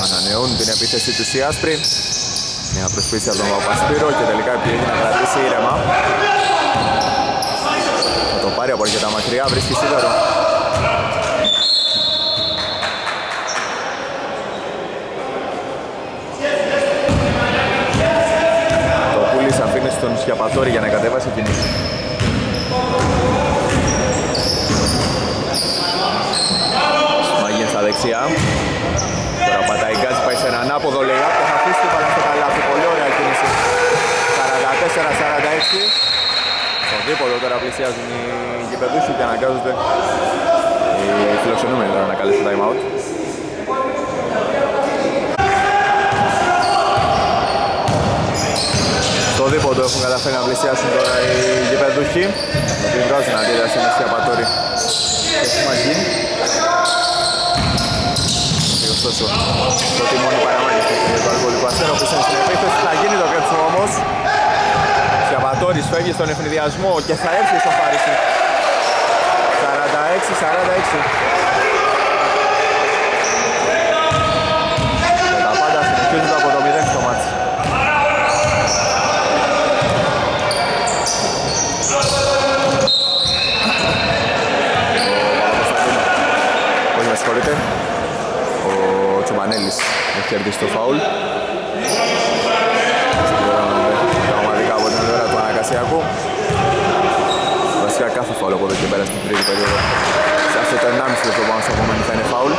Ανανεώνουν την επίθεση του Σιάσπρη. Μια προσπίση από τον Παπασπύρο και τελικά επιλέγει να κρατήσει ήρεμα. Θα το πάρει από αρκετά μακριά, βρίσκει σίδερο. Το πούλις αφήνει στον Σιαπατόρη για να κατέβασε κινήσει. Στα δεξιά. Τώρα πατάει γκάζι, πάει σε έναν άποδο λέγα και θα αφήσει την παλά στο καλάθι. Πολύ ωραία κίνηση. 44-46. Στον δίπολο τώρα πλησιάζουν οι γηπεδούσοι και αναγκάζονται οι φιλοξενούμενοι τώρα να καλέσουν time out. Στο δίπολο έχουν καταφέρει να πλησιάσουν τώρα οι γηπεδούσοι. Την βγάζουν αντίδραση με Σιαπατόρη και στη Μαγκή. Ωστόσο, το τιμόνι παραμένει στον Αλκοολικό Αστέρα, που είναι στην επίθεση, θα γίνει το κρέψιμο όμως. Σιαπατόρης φεύγει στον ευνηδιασμό και θα έρθει η σοφάριση. 46-46. Και τα πάντα συνεχίζονται από το 0 στο μάτς. Πώς με συγχωρείτε. Ο Τσουμανέλης έχει κερδίσει το φάουλ. Τα ομαδικά από την ώρα του Ανακασιακού. Βασικά κάθε φάουλ από εδώ και πέρα στην τρίτη περίοδο. Σε αυτό το 1,5 λεπτό πάνω στο επόμενο θα είναι φάουλ.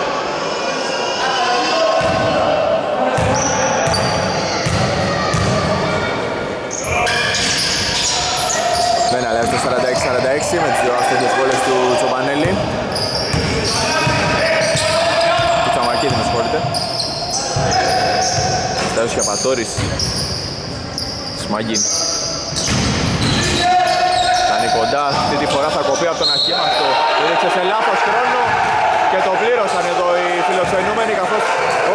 Δεν αλλάζει το 46-46 με τις δύο άστοχες βόλες του Τσουμανέλη. Εκεί με συγχωρείτε. Φτάζει ο Σιαπατόρης. Σμάγκιν. Κάνει κοντά, αυτή τη φορά φορά θα κοπεί από τον ακίμαχτο. Ήρθε σε λάθος χρόνο και το πλήρωσαν εδώ οι φιλοξενούμενοι, καθώς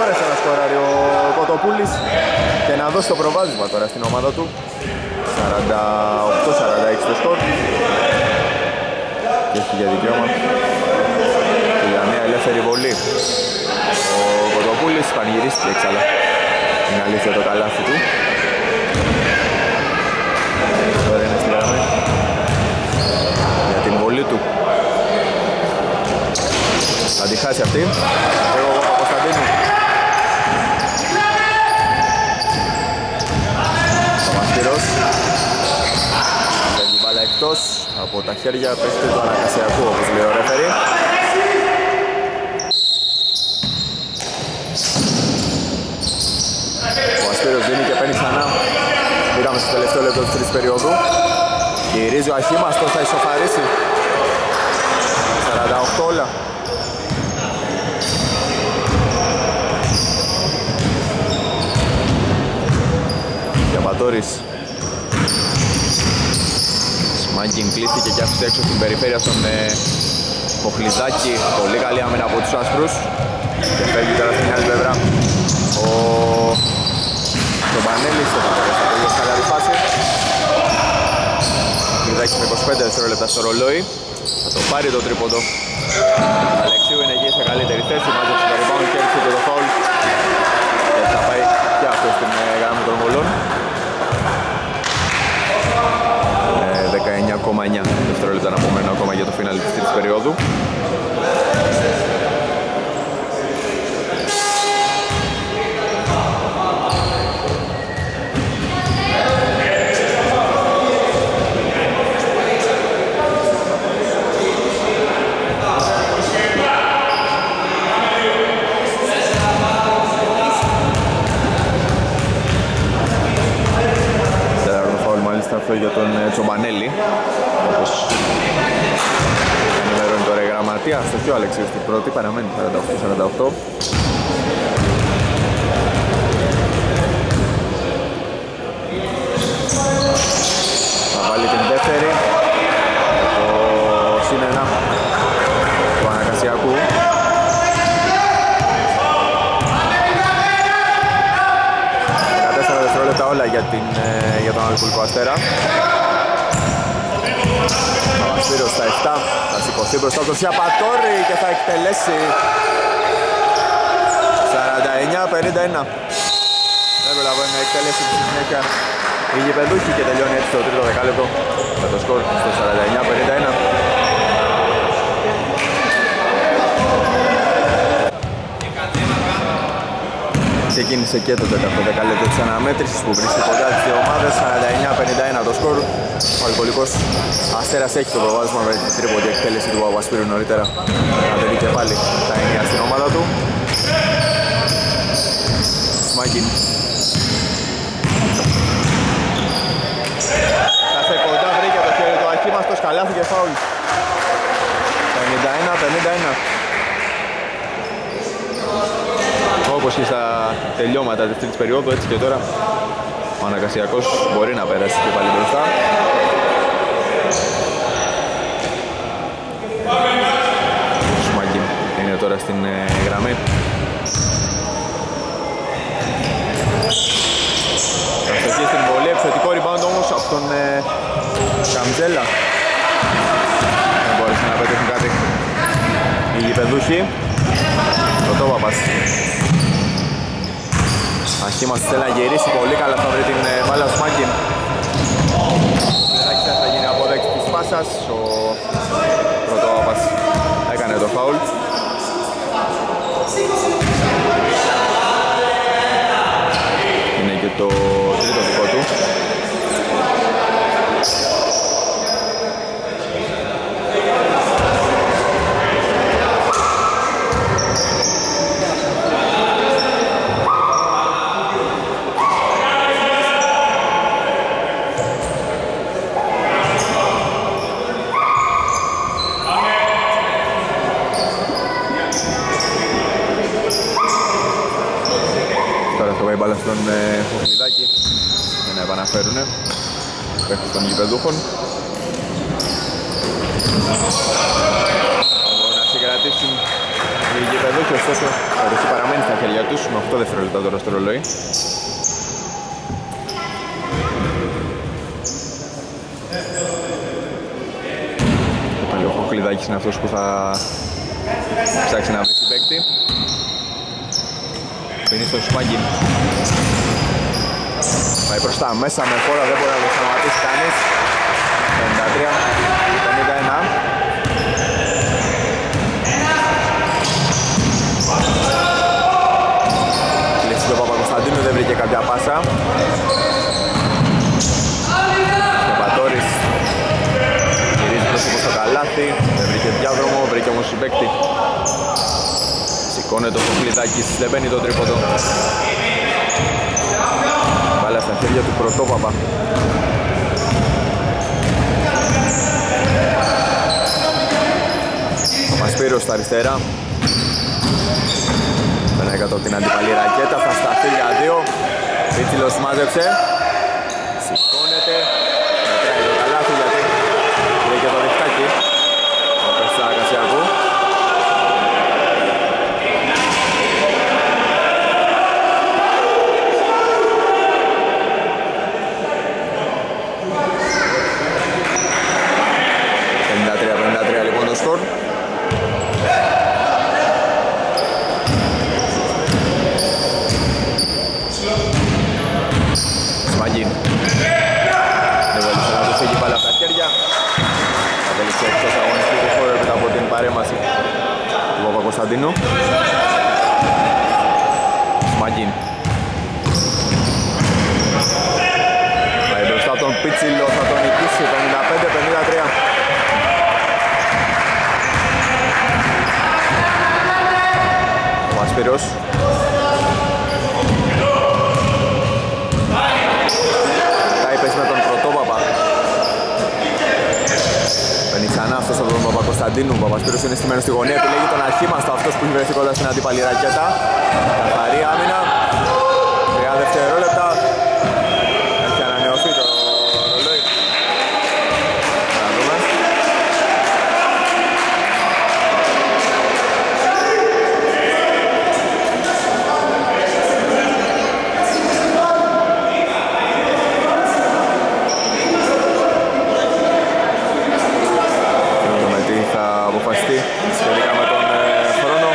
όρεσε να σκοράρει ο Κοτοπούλης και να δώσει το προβάδισμα τώρα στην ομάδα του. 48-46 το σκορ. Και έχει για δικαίωμα και για μια ελεύθερη βολή. Ο Κοτοπούλης πανηγυρίστηκε εξάλλα. Είναι αλήθεια το καλάθι του. Τώρα είναι στη γραμμή για την βολή του. Θα τη χάσει αυτή. Ο Κωνσταντίνου. Ο Μαστήρος. Παίρνει μπάλα εκτός από τα χέρια παίχτη του Ανακασιακού, όπως λέει ο ρέφερη. Ο Αστέρας δίνει και παίρνει ξανά. Πήραμε στο τελευταίο λεπτό της τρίτης περίοδου. Γυρίζει ο Αχήμαστος, θα ισοφαρίσει. 48 όλα. Διαπατόρης. Σμάγκιν κλείθηκε και άφησε έξω στην περιφέρεια στον Ποχλιδάκη. Πολύ καλή άμυνα από τους άσπρους. Και φεύγει τώρα στην άλλη πλευρά. Το Πανέλη στο Πανέλη στην καλή φάση. Κλειδάκι με 25 δευτερόλεπτα στο ρολόι. Θα το πάρει το τρίποντο. Αλεξίου είναι εκεί σε καλύτερη θέση. Μάζεψε το rebound και έρθει το φάουλ. Έτσι θα πάει και αυτό στην γραμμή των βολών. 19,9 δευτερόλεπτα να απομένουν ακόμα για το φινάλι της τρίτης περίοδου. Για τον Τσομπανέλη, όπως ενημερώνει τώρα η γραμματεία. Στο πιο Αλεξίου στην πρώτη, παραμένει 48-48. Θα βάλει την δεύτερη, το ΣΥΝΕΝΑ του Ανακασιακού. Τα όλα για τον Αλκοολικό Αστέρα. Ο Μασφύρος στα 7, θα σηκωθεί μπροστά από τον Σιαπατόρη και θα εκτελέσει. 49-51. Δεν προλαβαίνει να εκτελέσει τη συνέχεια η γηπεδούχη και τελειώνει έτσι το τρίτο δεκάλεπτο με το σκορ στο 49-51. Ξεκίνησε και το 4ο δεκάλεπτο της αναμέτρησης που βρίσκει κοντά τις δύο ομάδες. 49-51 το σκορ. Ο Αλκοολικός Αστέρας έχει το προβάδισμα με την τρίποτη εκτέλεση του Παπασπύρου νωρίτερα. Να δίνει και πάλι τα 9 στην ομάδα του. Σμάκιν. Κάθε κοντά βρήκε το χέρι του Αχήμαστος, καλάθηκε φάουλ. 51-51. Όπως και στα τελειώματα της τρίτης περίοδου, έτσι και τώρα ο Ανακασιακός μπορεί να περάσει και πάλι μπροστά. Ο Σμάκιν είναι τώρα στην γραμμή. Καστοκή στην βολή, επιθετικό rebound όμως από τον Καμτζέλα. Δεν μπόρεσε να πετύχουν κάτι οι γηπεδούχοι. Παπάς. Αχήμαστος θέλει να γυρίσει πολύ καλά, θα βρει την μπάλα Σμάκιν. Θα γίνει απόδεκτη της πάσας, ο Πρωτόπαπας έκανε το φάουλ. Είναι και το τρίτο δικό του. Στον Φοκλιδάκη για να επαναφέρουνε παίκτες των γηπεδούχων. να συγκρατήσουν οι γηπεδούχοι, ωστόσο ο Ρουφή παραμένει στα χέρια τους με 8 δευτερόλεπτα τώρα στο ρολόι. Ο Κλειδάκης είναι αυτός που θα ψάξει να βρει την παίκτη. Πίνει στο Σουμάγκι. Πάει προς τα μέσα με χώρα, δεν μπορεί να το σταματήσει κανείς. 53-51. Κλείψει τον Παπακοσταντίνου, δεν βρήκε κάποια πάσα. Δεν βρήκε διάδρομο, βρήκε όμως συμπαίκτη. Σηκώνεται ο Κλειδάκης, δεν μπαίνει το τρίποδο. Βάλα στα χέρια του Πρωτόπαπα. Παπασπύρος στα αριστερά. Περνάει κάτω από την αντιπαλή ρακέτα, θα σταθεί για δύο. Πίτσιλος μάζεψε. Σηκώνεται. Μετράει το καλάθι γιατί είναι και το διχτάκι. Ανακασιακού. Πεντατρία λοιπόν το σκορ. Σμαγή. Δεν βόλεσε να τους έχει πάλι από τα χέρια. Θα τελειώσει ο αγωνιστικός χώρος από την παρέμβαση του Παπακοσταντίνου. Μαγκίν. Θα εμπροστά τον Πίτσιλο, θα τον νικήσει 55-53. Ο Ασπυρός. Θα έπαιξε με τον Πρωτόπαπα. Παίρνει ξανά αυτός από τον Παπακοσταντίνου. Ο Παπασπύρος είναι στημένος στη γωνία, επιλέγει τον αρχήμαστο, αυτός που έχει βρεθεί κοντά στην αντίπαλη ρακέτα. Καθαρή άμυνα, 30 δευτερόλεπτα. Έχει ανανεωθεί το ρολόι. Να δούμε. Σχετικά με τον χρόνο.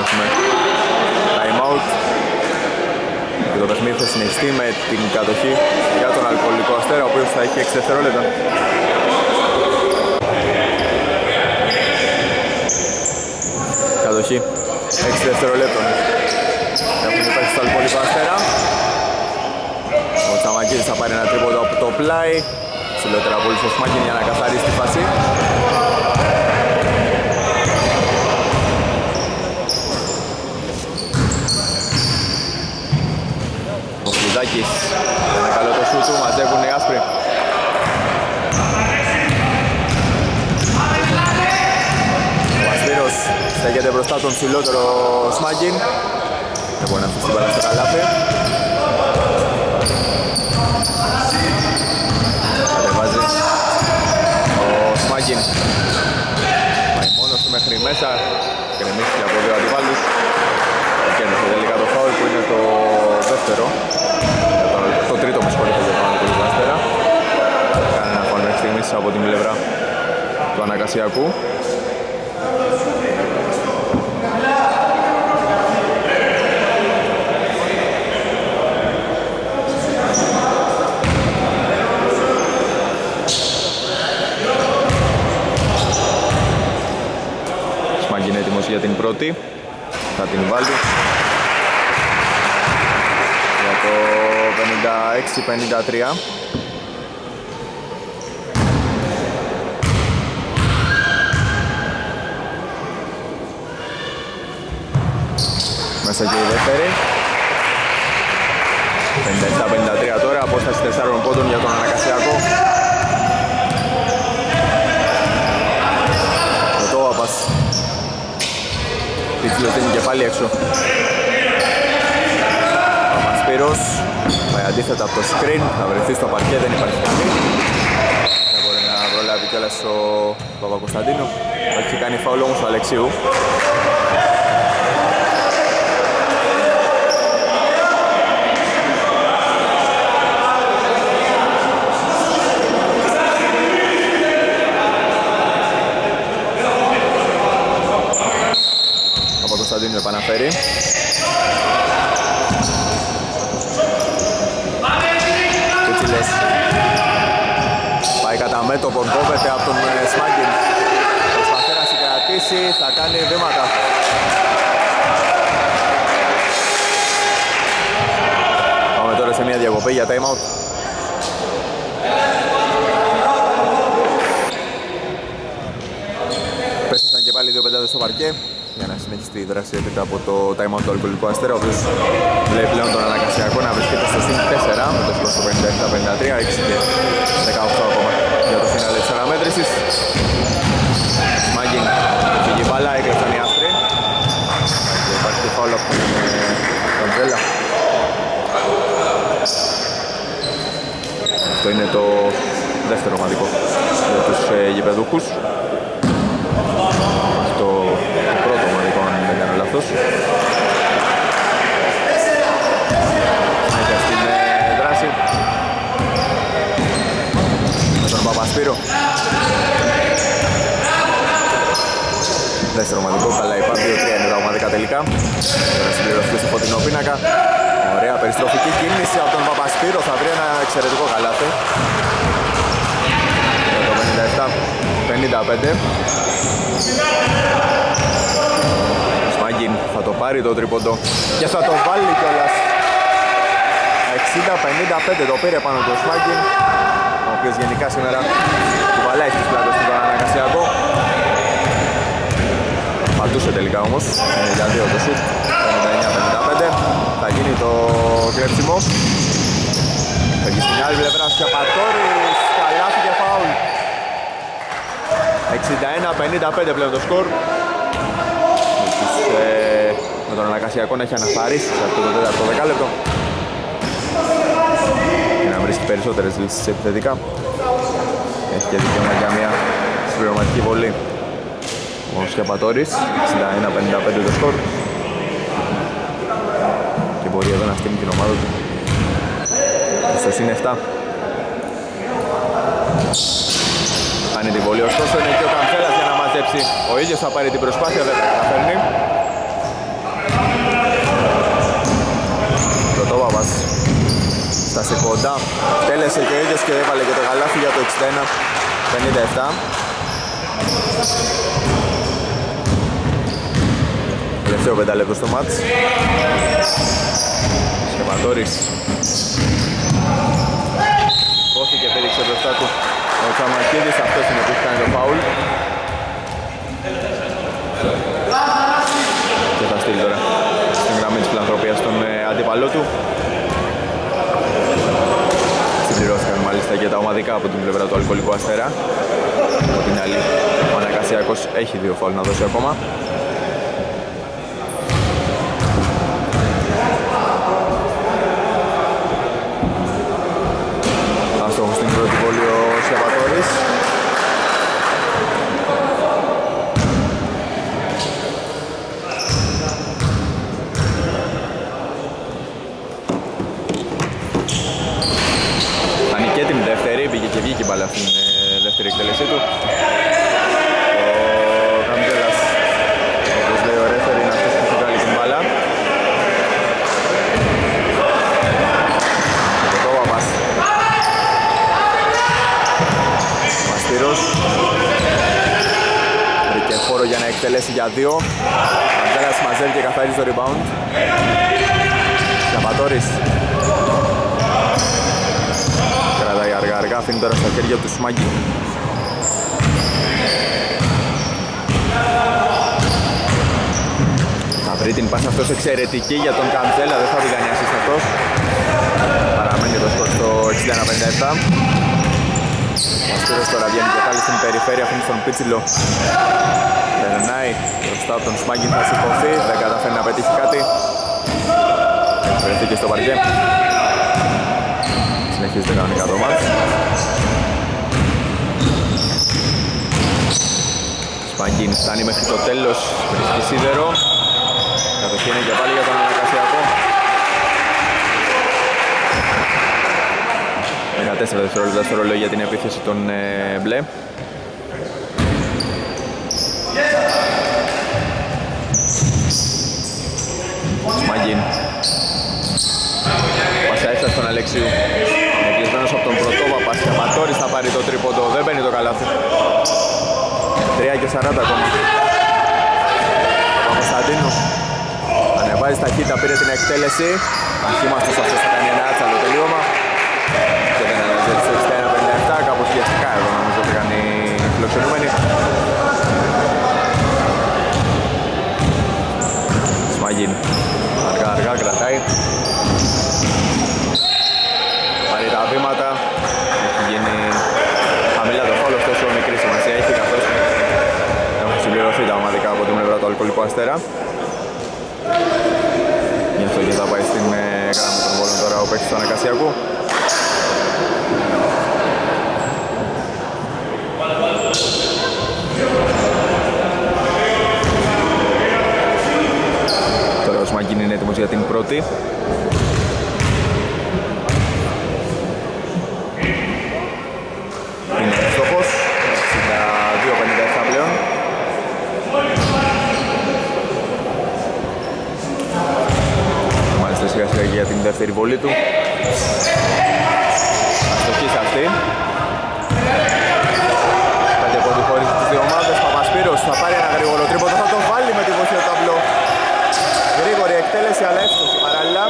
Έχουμε time out. Και το παιχνίδι θα συνεχιστεί με την κατοχή για τον Αλκοολικό Αστέρα, ο οποίος θα έχει 6 δευτερόλεπτα. Κατοχή 6 δευτερόλεπτων. Έχουν υπάρξει στο Αλκοολικό Αστέρα. Ο Τσαμακίδης θα πάρει ένα τρίποδο από το πλάι. Ψηλότερα πολύ στο Σμάκιν για να καθαρίσει τη φάση. Ο Κλειδάκης, ένα καλό το σούτ του, μαζεύουν οι άσπροι. Ο Ασπύρος στέκεται μπροστά τον ψηλότερο Σμάκιν. Δεν μπορεί να αφήσει την παράσταση καλάφη. Ο Σμάγκιν πάει μόνος του μέχρι μέσα, κρεμίστηκε από δύο αντιβάλους. Κέρδισε τελικά το φάουλ που είναι το δεύτερο, το τρίτο με σχόλιο για τον Αλκοολικό Αστέρα. Κάνε ένα φάουλ μέχρι στιγμής από την πλευρά του Ανακασιακού. Για την πρώτη, θα την βάλει για το 56-53. Μέσα και η δεύτερη, 57-53 τώρα, απόσταση 4 πόντων για τον Ανακασιακό. Το Τόβαπας. Πίτσιλος δίνει και πάλι έξω. Παπασπύρος πάει αντίθετα από το screen, θα βρεθεί στο παρκέ, δεν υπάρχει καμία. κιόλας ο Παπακοσταντίνου. Έχει κάνει φαουλ όμως ο Αλεξίου. Παπακοσταντίνου επαναφέρει. Κουτσιλές. Πάει κατά μέτωπο, κόβεται από τον Σμάγκιν. Προσπαθεί να συγκρατήσει, θα κάνει βήματα. Πάμε τώρα σε μια διακοπή για time out. Πέσουσαν και πάλι δύο πεντάδες στο παρκέ για να συνεχίσει τη δράση έπειτα από το time out του Αλκοολικού Αστέρα, ο οποίος βλέπει πλέον τον Ανακασιακό να βρίσκεται στο συν 4 με το σκορ στο 57-53, 6 και 18 ακόμα για το φινάλε της αναμέτρησης. Σμάγκινγκ, φύγει μπάλα, έκλεψαν οι άστροι και υπάρχει και φάουλ από τον Τζέλα. Αυτό είναι το δεύτερο ομαδικό για τους γηπεδούχους. Αυτός συνέχεια στην δράση με τον Παπασπύρο. Δεύτερο ομαδικό, καλά είπα, 2-3 είναι τα ομαδικά τελικά. Τώρα συμπληρωθεί στο φωτεινό πίνακα. Ωραία περιστροφική κίνηση από τον Παπασπύρο, θα βρει ένα εξαιρετικό καλάθι. Το 57-55. Θα το πάρει το τρίποντο και θα το βάλει κιόλας. 60-55 το πήρε πάνω το Σμάγκιν, ο οποίος γενικά σήμερα κουβαλάει στις πλάτες του τον Ανακασιακό. Πατούσε τελικά όμως, 92 το σουτ, 59-55. Θα γίνει το κλέψιμο. Φεύγει στην άλλη πλευρά και Πατόρης, καλάθι και φάουλ. 61-55 πλέον το σκορ. Με τον Ανακασιακό να έχει αναθαρίσει σε αυτό το 4ο δεκάλεπτο και να βρίσκει περισσότερες λύσεις επιθετικά. Έχει και δικαίωμα για μια συμπληρωματική βολή ο Σκιαπατόρης, 61-55 το σκορ, και μπορεί εδώ να στείλει την ομάδα του στο συν 7. Κάνει την βολή, ωστόσο είναι και ο Καμπέλας για να μαζέψει. Ο ίδιος θα πάρει την προσπάθεια, δεν θα καταφέρνει. Πρωτόβαβας στάσε κοντά, τέλεσε και ο ίδιος και έβαλε και το καλάθι για το 61-57. Τελευταίο 5 λεπτό στο μάτς. Σκεπατόρης πόθηκε, πέριξε μπροστά του ο Τσαμακίδης, αυτός είναι που κάνει το φάουλ και θα στείλει τώρα στην γραμμή της πλανθρωπίας στον αντίπαλό του. Συμπληρώθηκαν μάλιστα και τα ομαδικά από την πλευρά του Αλκοολικού Αστέρα. Από την άλλη ο Ανακασιακός έχει δύο φάουλ να δώσει ακόμα. Άστοχος στην πρώτη βολή ο Σιαπατόρης. Βγήκε μπάλα στην δεύτερη εκτέλεσή του. Ο Καμπτέλας, όπως λέει ο ρέφερ, είναι αυτός που βγάλει την μπάλα. Το κόμμα μας. Μαστήρος. Βρήκε χώρο για να εκτελέσει για δύο. Ο Καμπτέλας μαζεύει και καθαρίζει το rebound. Σιαπατόρης. Κρατάει αργά-αργά, αφήνει τώρα στα χέρια του Σμάγκη. Θα βρει την πάσα αυτός εξαιρετική για τον Καντζέλα, δεν θα την κάνει ασίστ αυτός. Παραμένει το σκορ στο 61-57. Ο Σπύρος τώρα βγαίνει και πάλι στην περιφέρεια, αφήνει στον Πίτσιλο. Περνάει μπροστά από τον Σμάγκη, θα σηκωθεί, δεν καταφέρει να πετύχει κάτι. Βρεθεί και στο παρκέ. Συνεχίζεται κανονικά το μάτς. Παγκίνης φτάνει μέχρι το τέλος, βρίσκει σίδερο. Κατοχή είναι και πάλι για τον Ανακασιακό. 14 δευτερόλεπτα στο ρολόι για την επίθεση των μπλε. Μαγκίν. Πασιάριστα στον Αλεξίου. Εκλεισμένος από τον Πρωτόβα, Πασιαματόρης θα πάρει το τρίποντο, δεν μπαίνει το καλάθι. 3:40 ακόμα. Ο Κωνσταντίνος ανεβάζει ταχύτητα, πήρε την εκτέλεση. Αχήμαστος αυτός θα κάνει ένα άτσαλο τελείωμα. Και δεν αναζέτησε 61-57, κάπως βιαστικά εδώ νομίζω ότι κάνει οι φιλοξενούμενοι. Σμαγίν, αργά κρατάει. Πάρει τα βήματα. Έχει γίνει χαμηλά το φάουλ, ωστόσο μικρή σημασία έχει, καθώς έχουν συμπληρωθεί τα ομαδικά από την πλευρά του Αλκοολικού Αστέρα. Γι' αυτό και θα πάει στην γραμμή των βόλων τώρα ο παίκτης του Ανακασιακού. Τώρα ο Σμαγκίν είναι έτοιμος για την πρώτη. Είναι στόχος 62-57 πλέον. Μάλιστα σιγά σιγά για την δεύτερη βολή του. Αστοχή σε αυτή. Κάτι από τη χωρίς τις δύο ομάδες. Παπασπύρος θα πάρει ένα γρήγορο τρίποντο, θα τον βάλει με τη βοήθεια του ταμπλό. Γρήγορη εκτέλεση αλλά εύστοχη παράλληλα.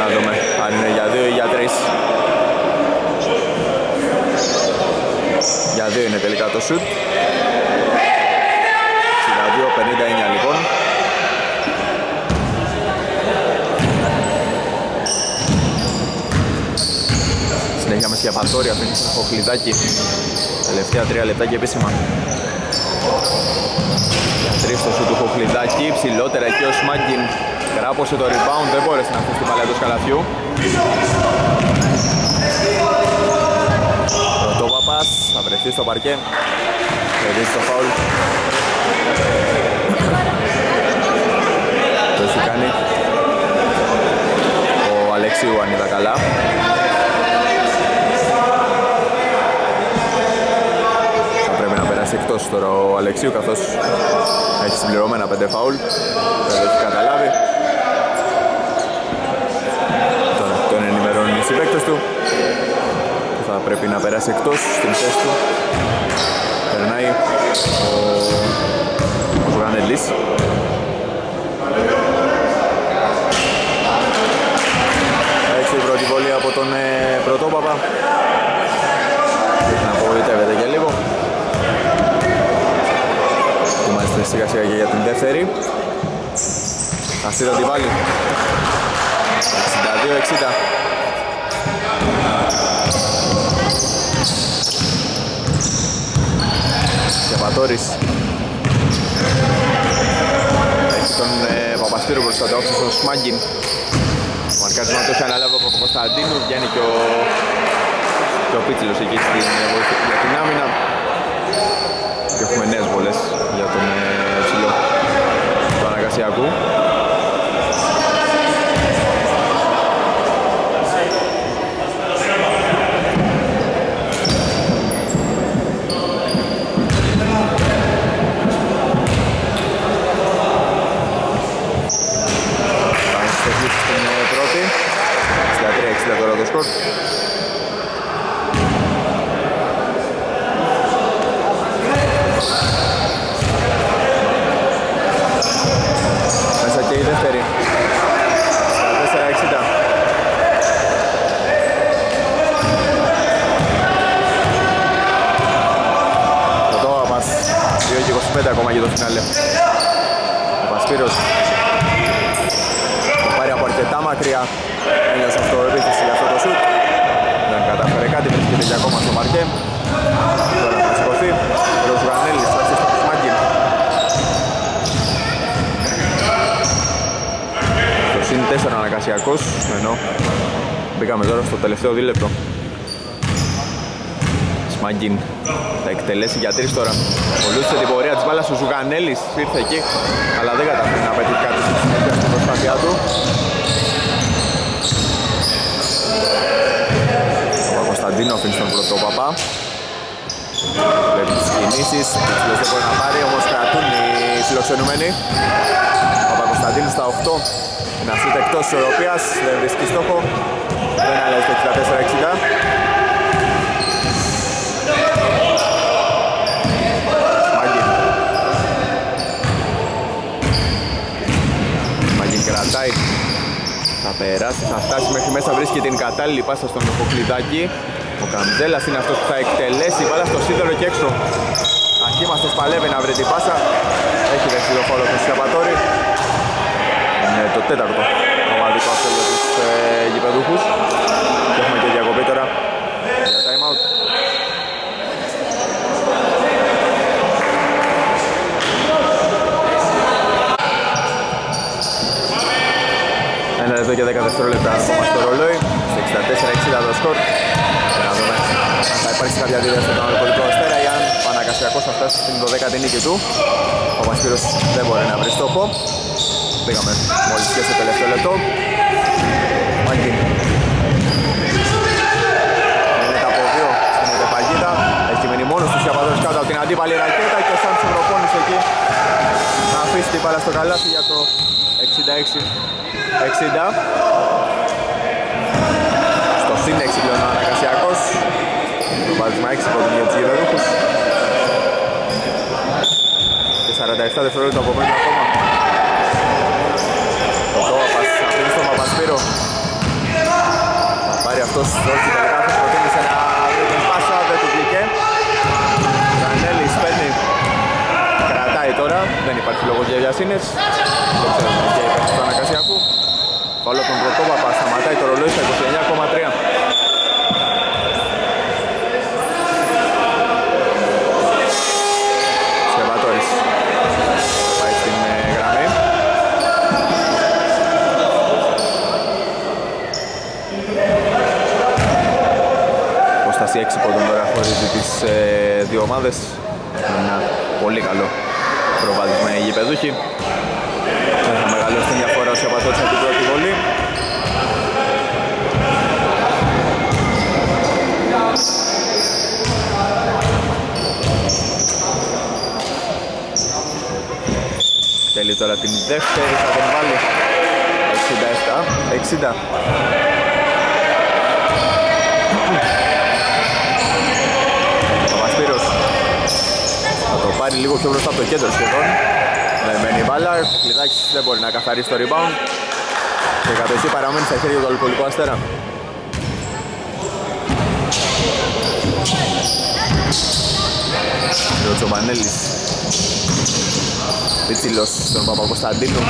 Να δούμε αν είναι για 2 ή για 3. Για 2 είναι τελικά το σουτ. 62-59 λοιπόν. Συνέχεια με σκεφαντόρια, ο Χλιδάκη. Τελευταία 3 λεπτά και επίσημα. Τρίφτο σου του Χλιδάκη, ψηλότερα και ο Σμάγκιν. Κράπωσε το rebound, δεν μπόρεσε να ακούσει την παλιά του Σκαλαφιού. Πρωτόπαπας, θα βρεθεί στο παρκέ. Κερδίζει το φάουλ. Το έχει κάνει ο Αλεξίου αν είδα καλά. Εκτός τώρα ο Αλεξίου, καθώς έχει συμπληρωμένα 5 φαουλ. Δεν έχει καταλάβει. Τώρα τον ενημερώνουν οι συμπαίκτες του. Θα πρέπει να περάσει εκτός στην θέση του. Περνάει ο Γανελής. Έξω η πρώτη βολή από τον Πρωτόπαπα. Να απογοητεύεται και λίγο. Είμαστε σιγά σιγά και για την δεύτερη. Αυτή θα την βάλει. 62-60. Σεπατόρης. Έχει τον Παπασπύρου προς τα όψη στον Σμάγκιν. Ο μαρκάρισμα το έχει αναλάβει από τον Κωνσταντίνου. Βγαίνει και ο Πίτσιλος εκεί για την άμυνα. Και έχουμε νέες βολές για τον ψηλό του Ανακασιακού. Πάμε στην πρώτη. 63-60 τώρα το σκορ. Μέσα και η δεύτερη. 4-60. Το τόμα μας 2-25 ακόμα για το φινάλε. Ο Πασπύρος το πάρει από αρκετά μακριά. Ένιωσε αυτό επίθεση για αυτό το σουτ. Δεν κατάφερε κάτι, βρίσκεται και ακόμα στο μαρκέ. Τώρα θα σηκωθεί ο Ροσγανέλης, θα αρχίσει το Σμάγκιν. Το συν 4 Ανακασιακός, ενώ Μπήκαμε τώρα στο τελευταίο δίλεπτο. Σμαγκίν θα εκτελέσει για τρεις τώρα. Ακολούθησε την πορεία της μπάλας ο Ζουγανέλης, ήρθε εκεί, αλλά δεν καταφέρει να πετύχει κάτι στην προσπάθειά του. Ο Κωνσταντίνο αφήνει στον πρώτο Παπά. Βλέπει τις κινήσεις, δεν μπορεί να πάρει, όμως κρατούν οι φιλοξενούμενοι. Παπα-Κωνσταντίνου στα 8, να σούτ εκτός της ισορροπίας, δεν βρίσκει στόχο. Δεν αλλάζει το 64-60. Θα περάσει, θα φτάσει μέχρι μέσα, βρίσκει την κατάλληλη πάσα στον Υποκλειδάκη. Ο Καμτζέλας είναι αυτός που θα εκτελέσει, βάλα στο σίδερο και έξω. Αχήμαστος παλεύει να βρει την πάσα. Έχει δεξιδό φόλο τον Σκαπατόρη. Είναι το τέταρτο ομαδικό αυτό για τους γηπεδούχους. Και έχουμε και διακοπή τώρα για time out. Εδώ και 10 δευτερόλεπτα ακόμα στο ρολόι, 64-60 το σκορ. Να δούμε αν θα υπάρξει κάποια αντίδραση στον Αλκοολικό Αστέρα ή αν ο Ανακασιακός θα φτάσει στην 12η νίκη του. Ο Πασχύρος δεν μπορεί να βρει στόχο. Πήγαμε μόλις και στο τελευταίο λεπτό. Μαγκίνη. Είναι τα από δύο στην Ετεπαγίδα. Έχει μείνει μόνος τους Σιαπαδόρους κάτω από την αντίπαλη ρακέτα και ο Σάντσου προπόνης εκεί να αφήσει την μπάλα στο καλάθι για το 66-60. Στο σύνδεξη πλέον ο Ανακασιακός. Το βάζουμε 6 από την Ιωτζή Βερούχους. 47 δευτερόλεπτα από πριν ακόμα. Το Τόπας αφήνει στον Παπασπύρο. Θα πάρει αυτός όχι τελικά, θα προτείνει να βρει την πάσα, δεν του βγήκε. Κανέλης παίρνει, κρατάει τώρα, δεν υπάρχει λόγος για βιασύνες. Δεν ξέρουμε και υπάρχει του Ανακασιακού. Βάλω τον Πρωτόπαπα, σταματάει το ρολόι στα 29,3. Σκευατόρης πάει στην γραμμή. Κόσταση 6 πόντων τώρα χωρίζει τις δύο ομάδες. Ένα πολύ καλό προβάδισμα οι γηπεδούχοι. Θα μεγαλώσει την διαφορά ο Σιαπατώτης από την πρώτη βολή. Τέλει τώρα την δεύτερη, θα τον βάλει 67-60. Ο Μασπύρος θα το πάρει λίγο πιο μπροστά από το κέντρο σχεδόν. Δεν μένει η μπάλα, ο Κλειδάκης δεν μπορεί να καθαρίσει το rebound και η κατοχή παραμένει στα χέρια του Αλκοολικού Αστέρα. Ο Τσομπανέλης Πιτσιλός στον Παπα-Κωνσταντίνου,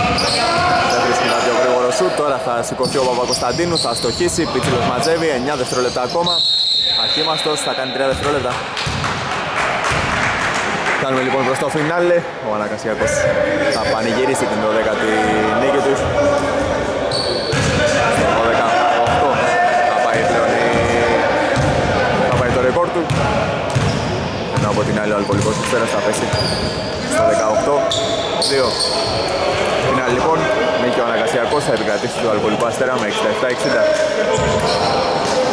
δεν βρίσκει κάποιο γρήγορο σουτ, τώρα θα σηκωθεί ο Παπα-Κωνσταντίνου, θα στοχίσει, Πιτσιλός ματζεύει, 9 δευτερόλεπτα ακόμα, Αχήμαστος θα κάνει 3 δευτερόλεπτα. Κάνουμε λοιπόν προς το φινάλε, ο Ανακασιακός θα πανηγυρίσει την 12η νίκη τους. Στο 12-8 θα πάει το ρεκόρ του. Ενώ από την άλλη ο Αλκοολικός Αστέρας θα πέσει στο 18-2. Φινάλε λοιπόν, νίκη ο Ανακασιακός θα επικρατήσει του Αλκοολικού Αστέρα με 67-60.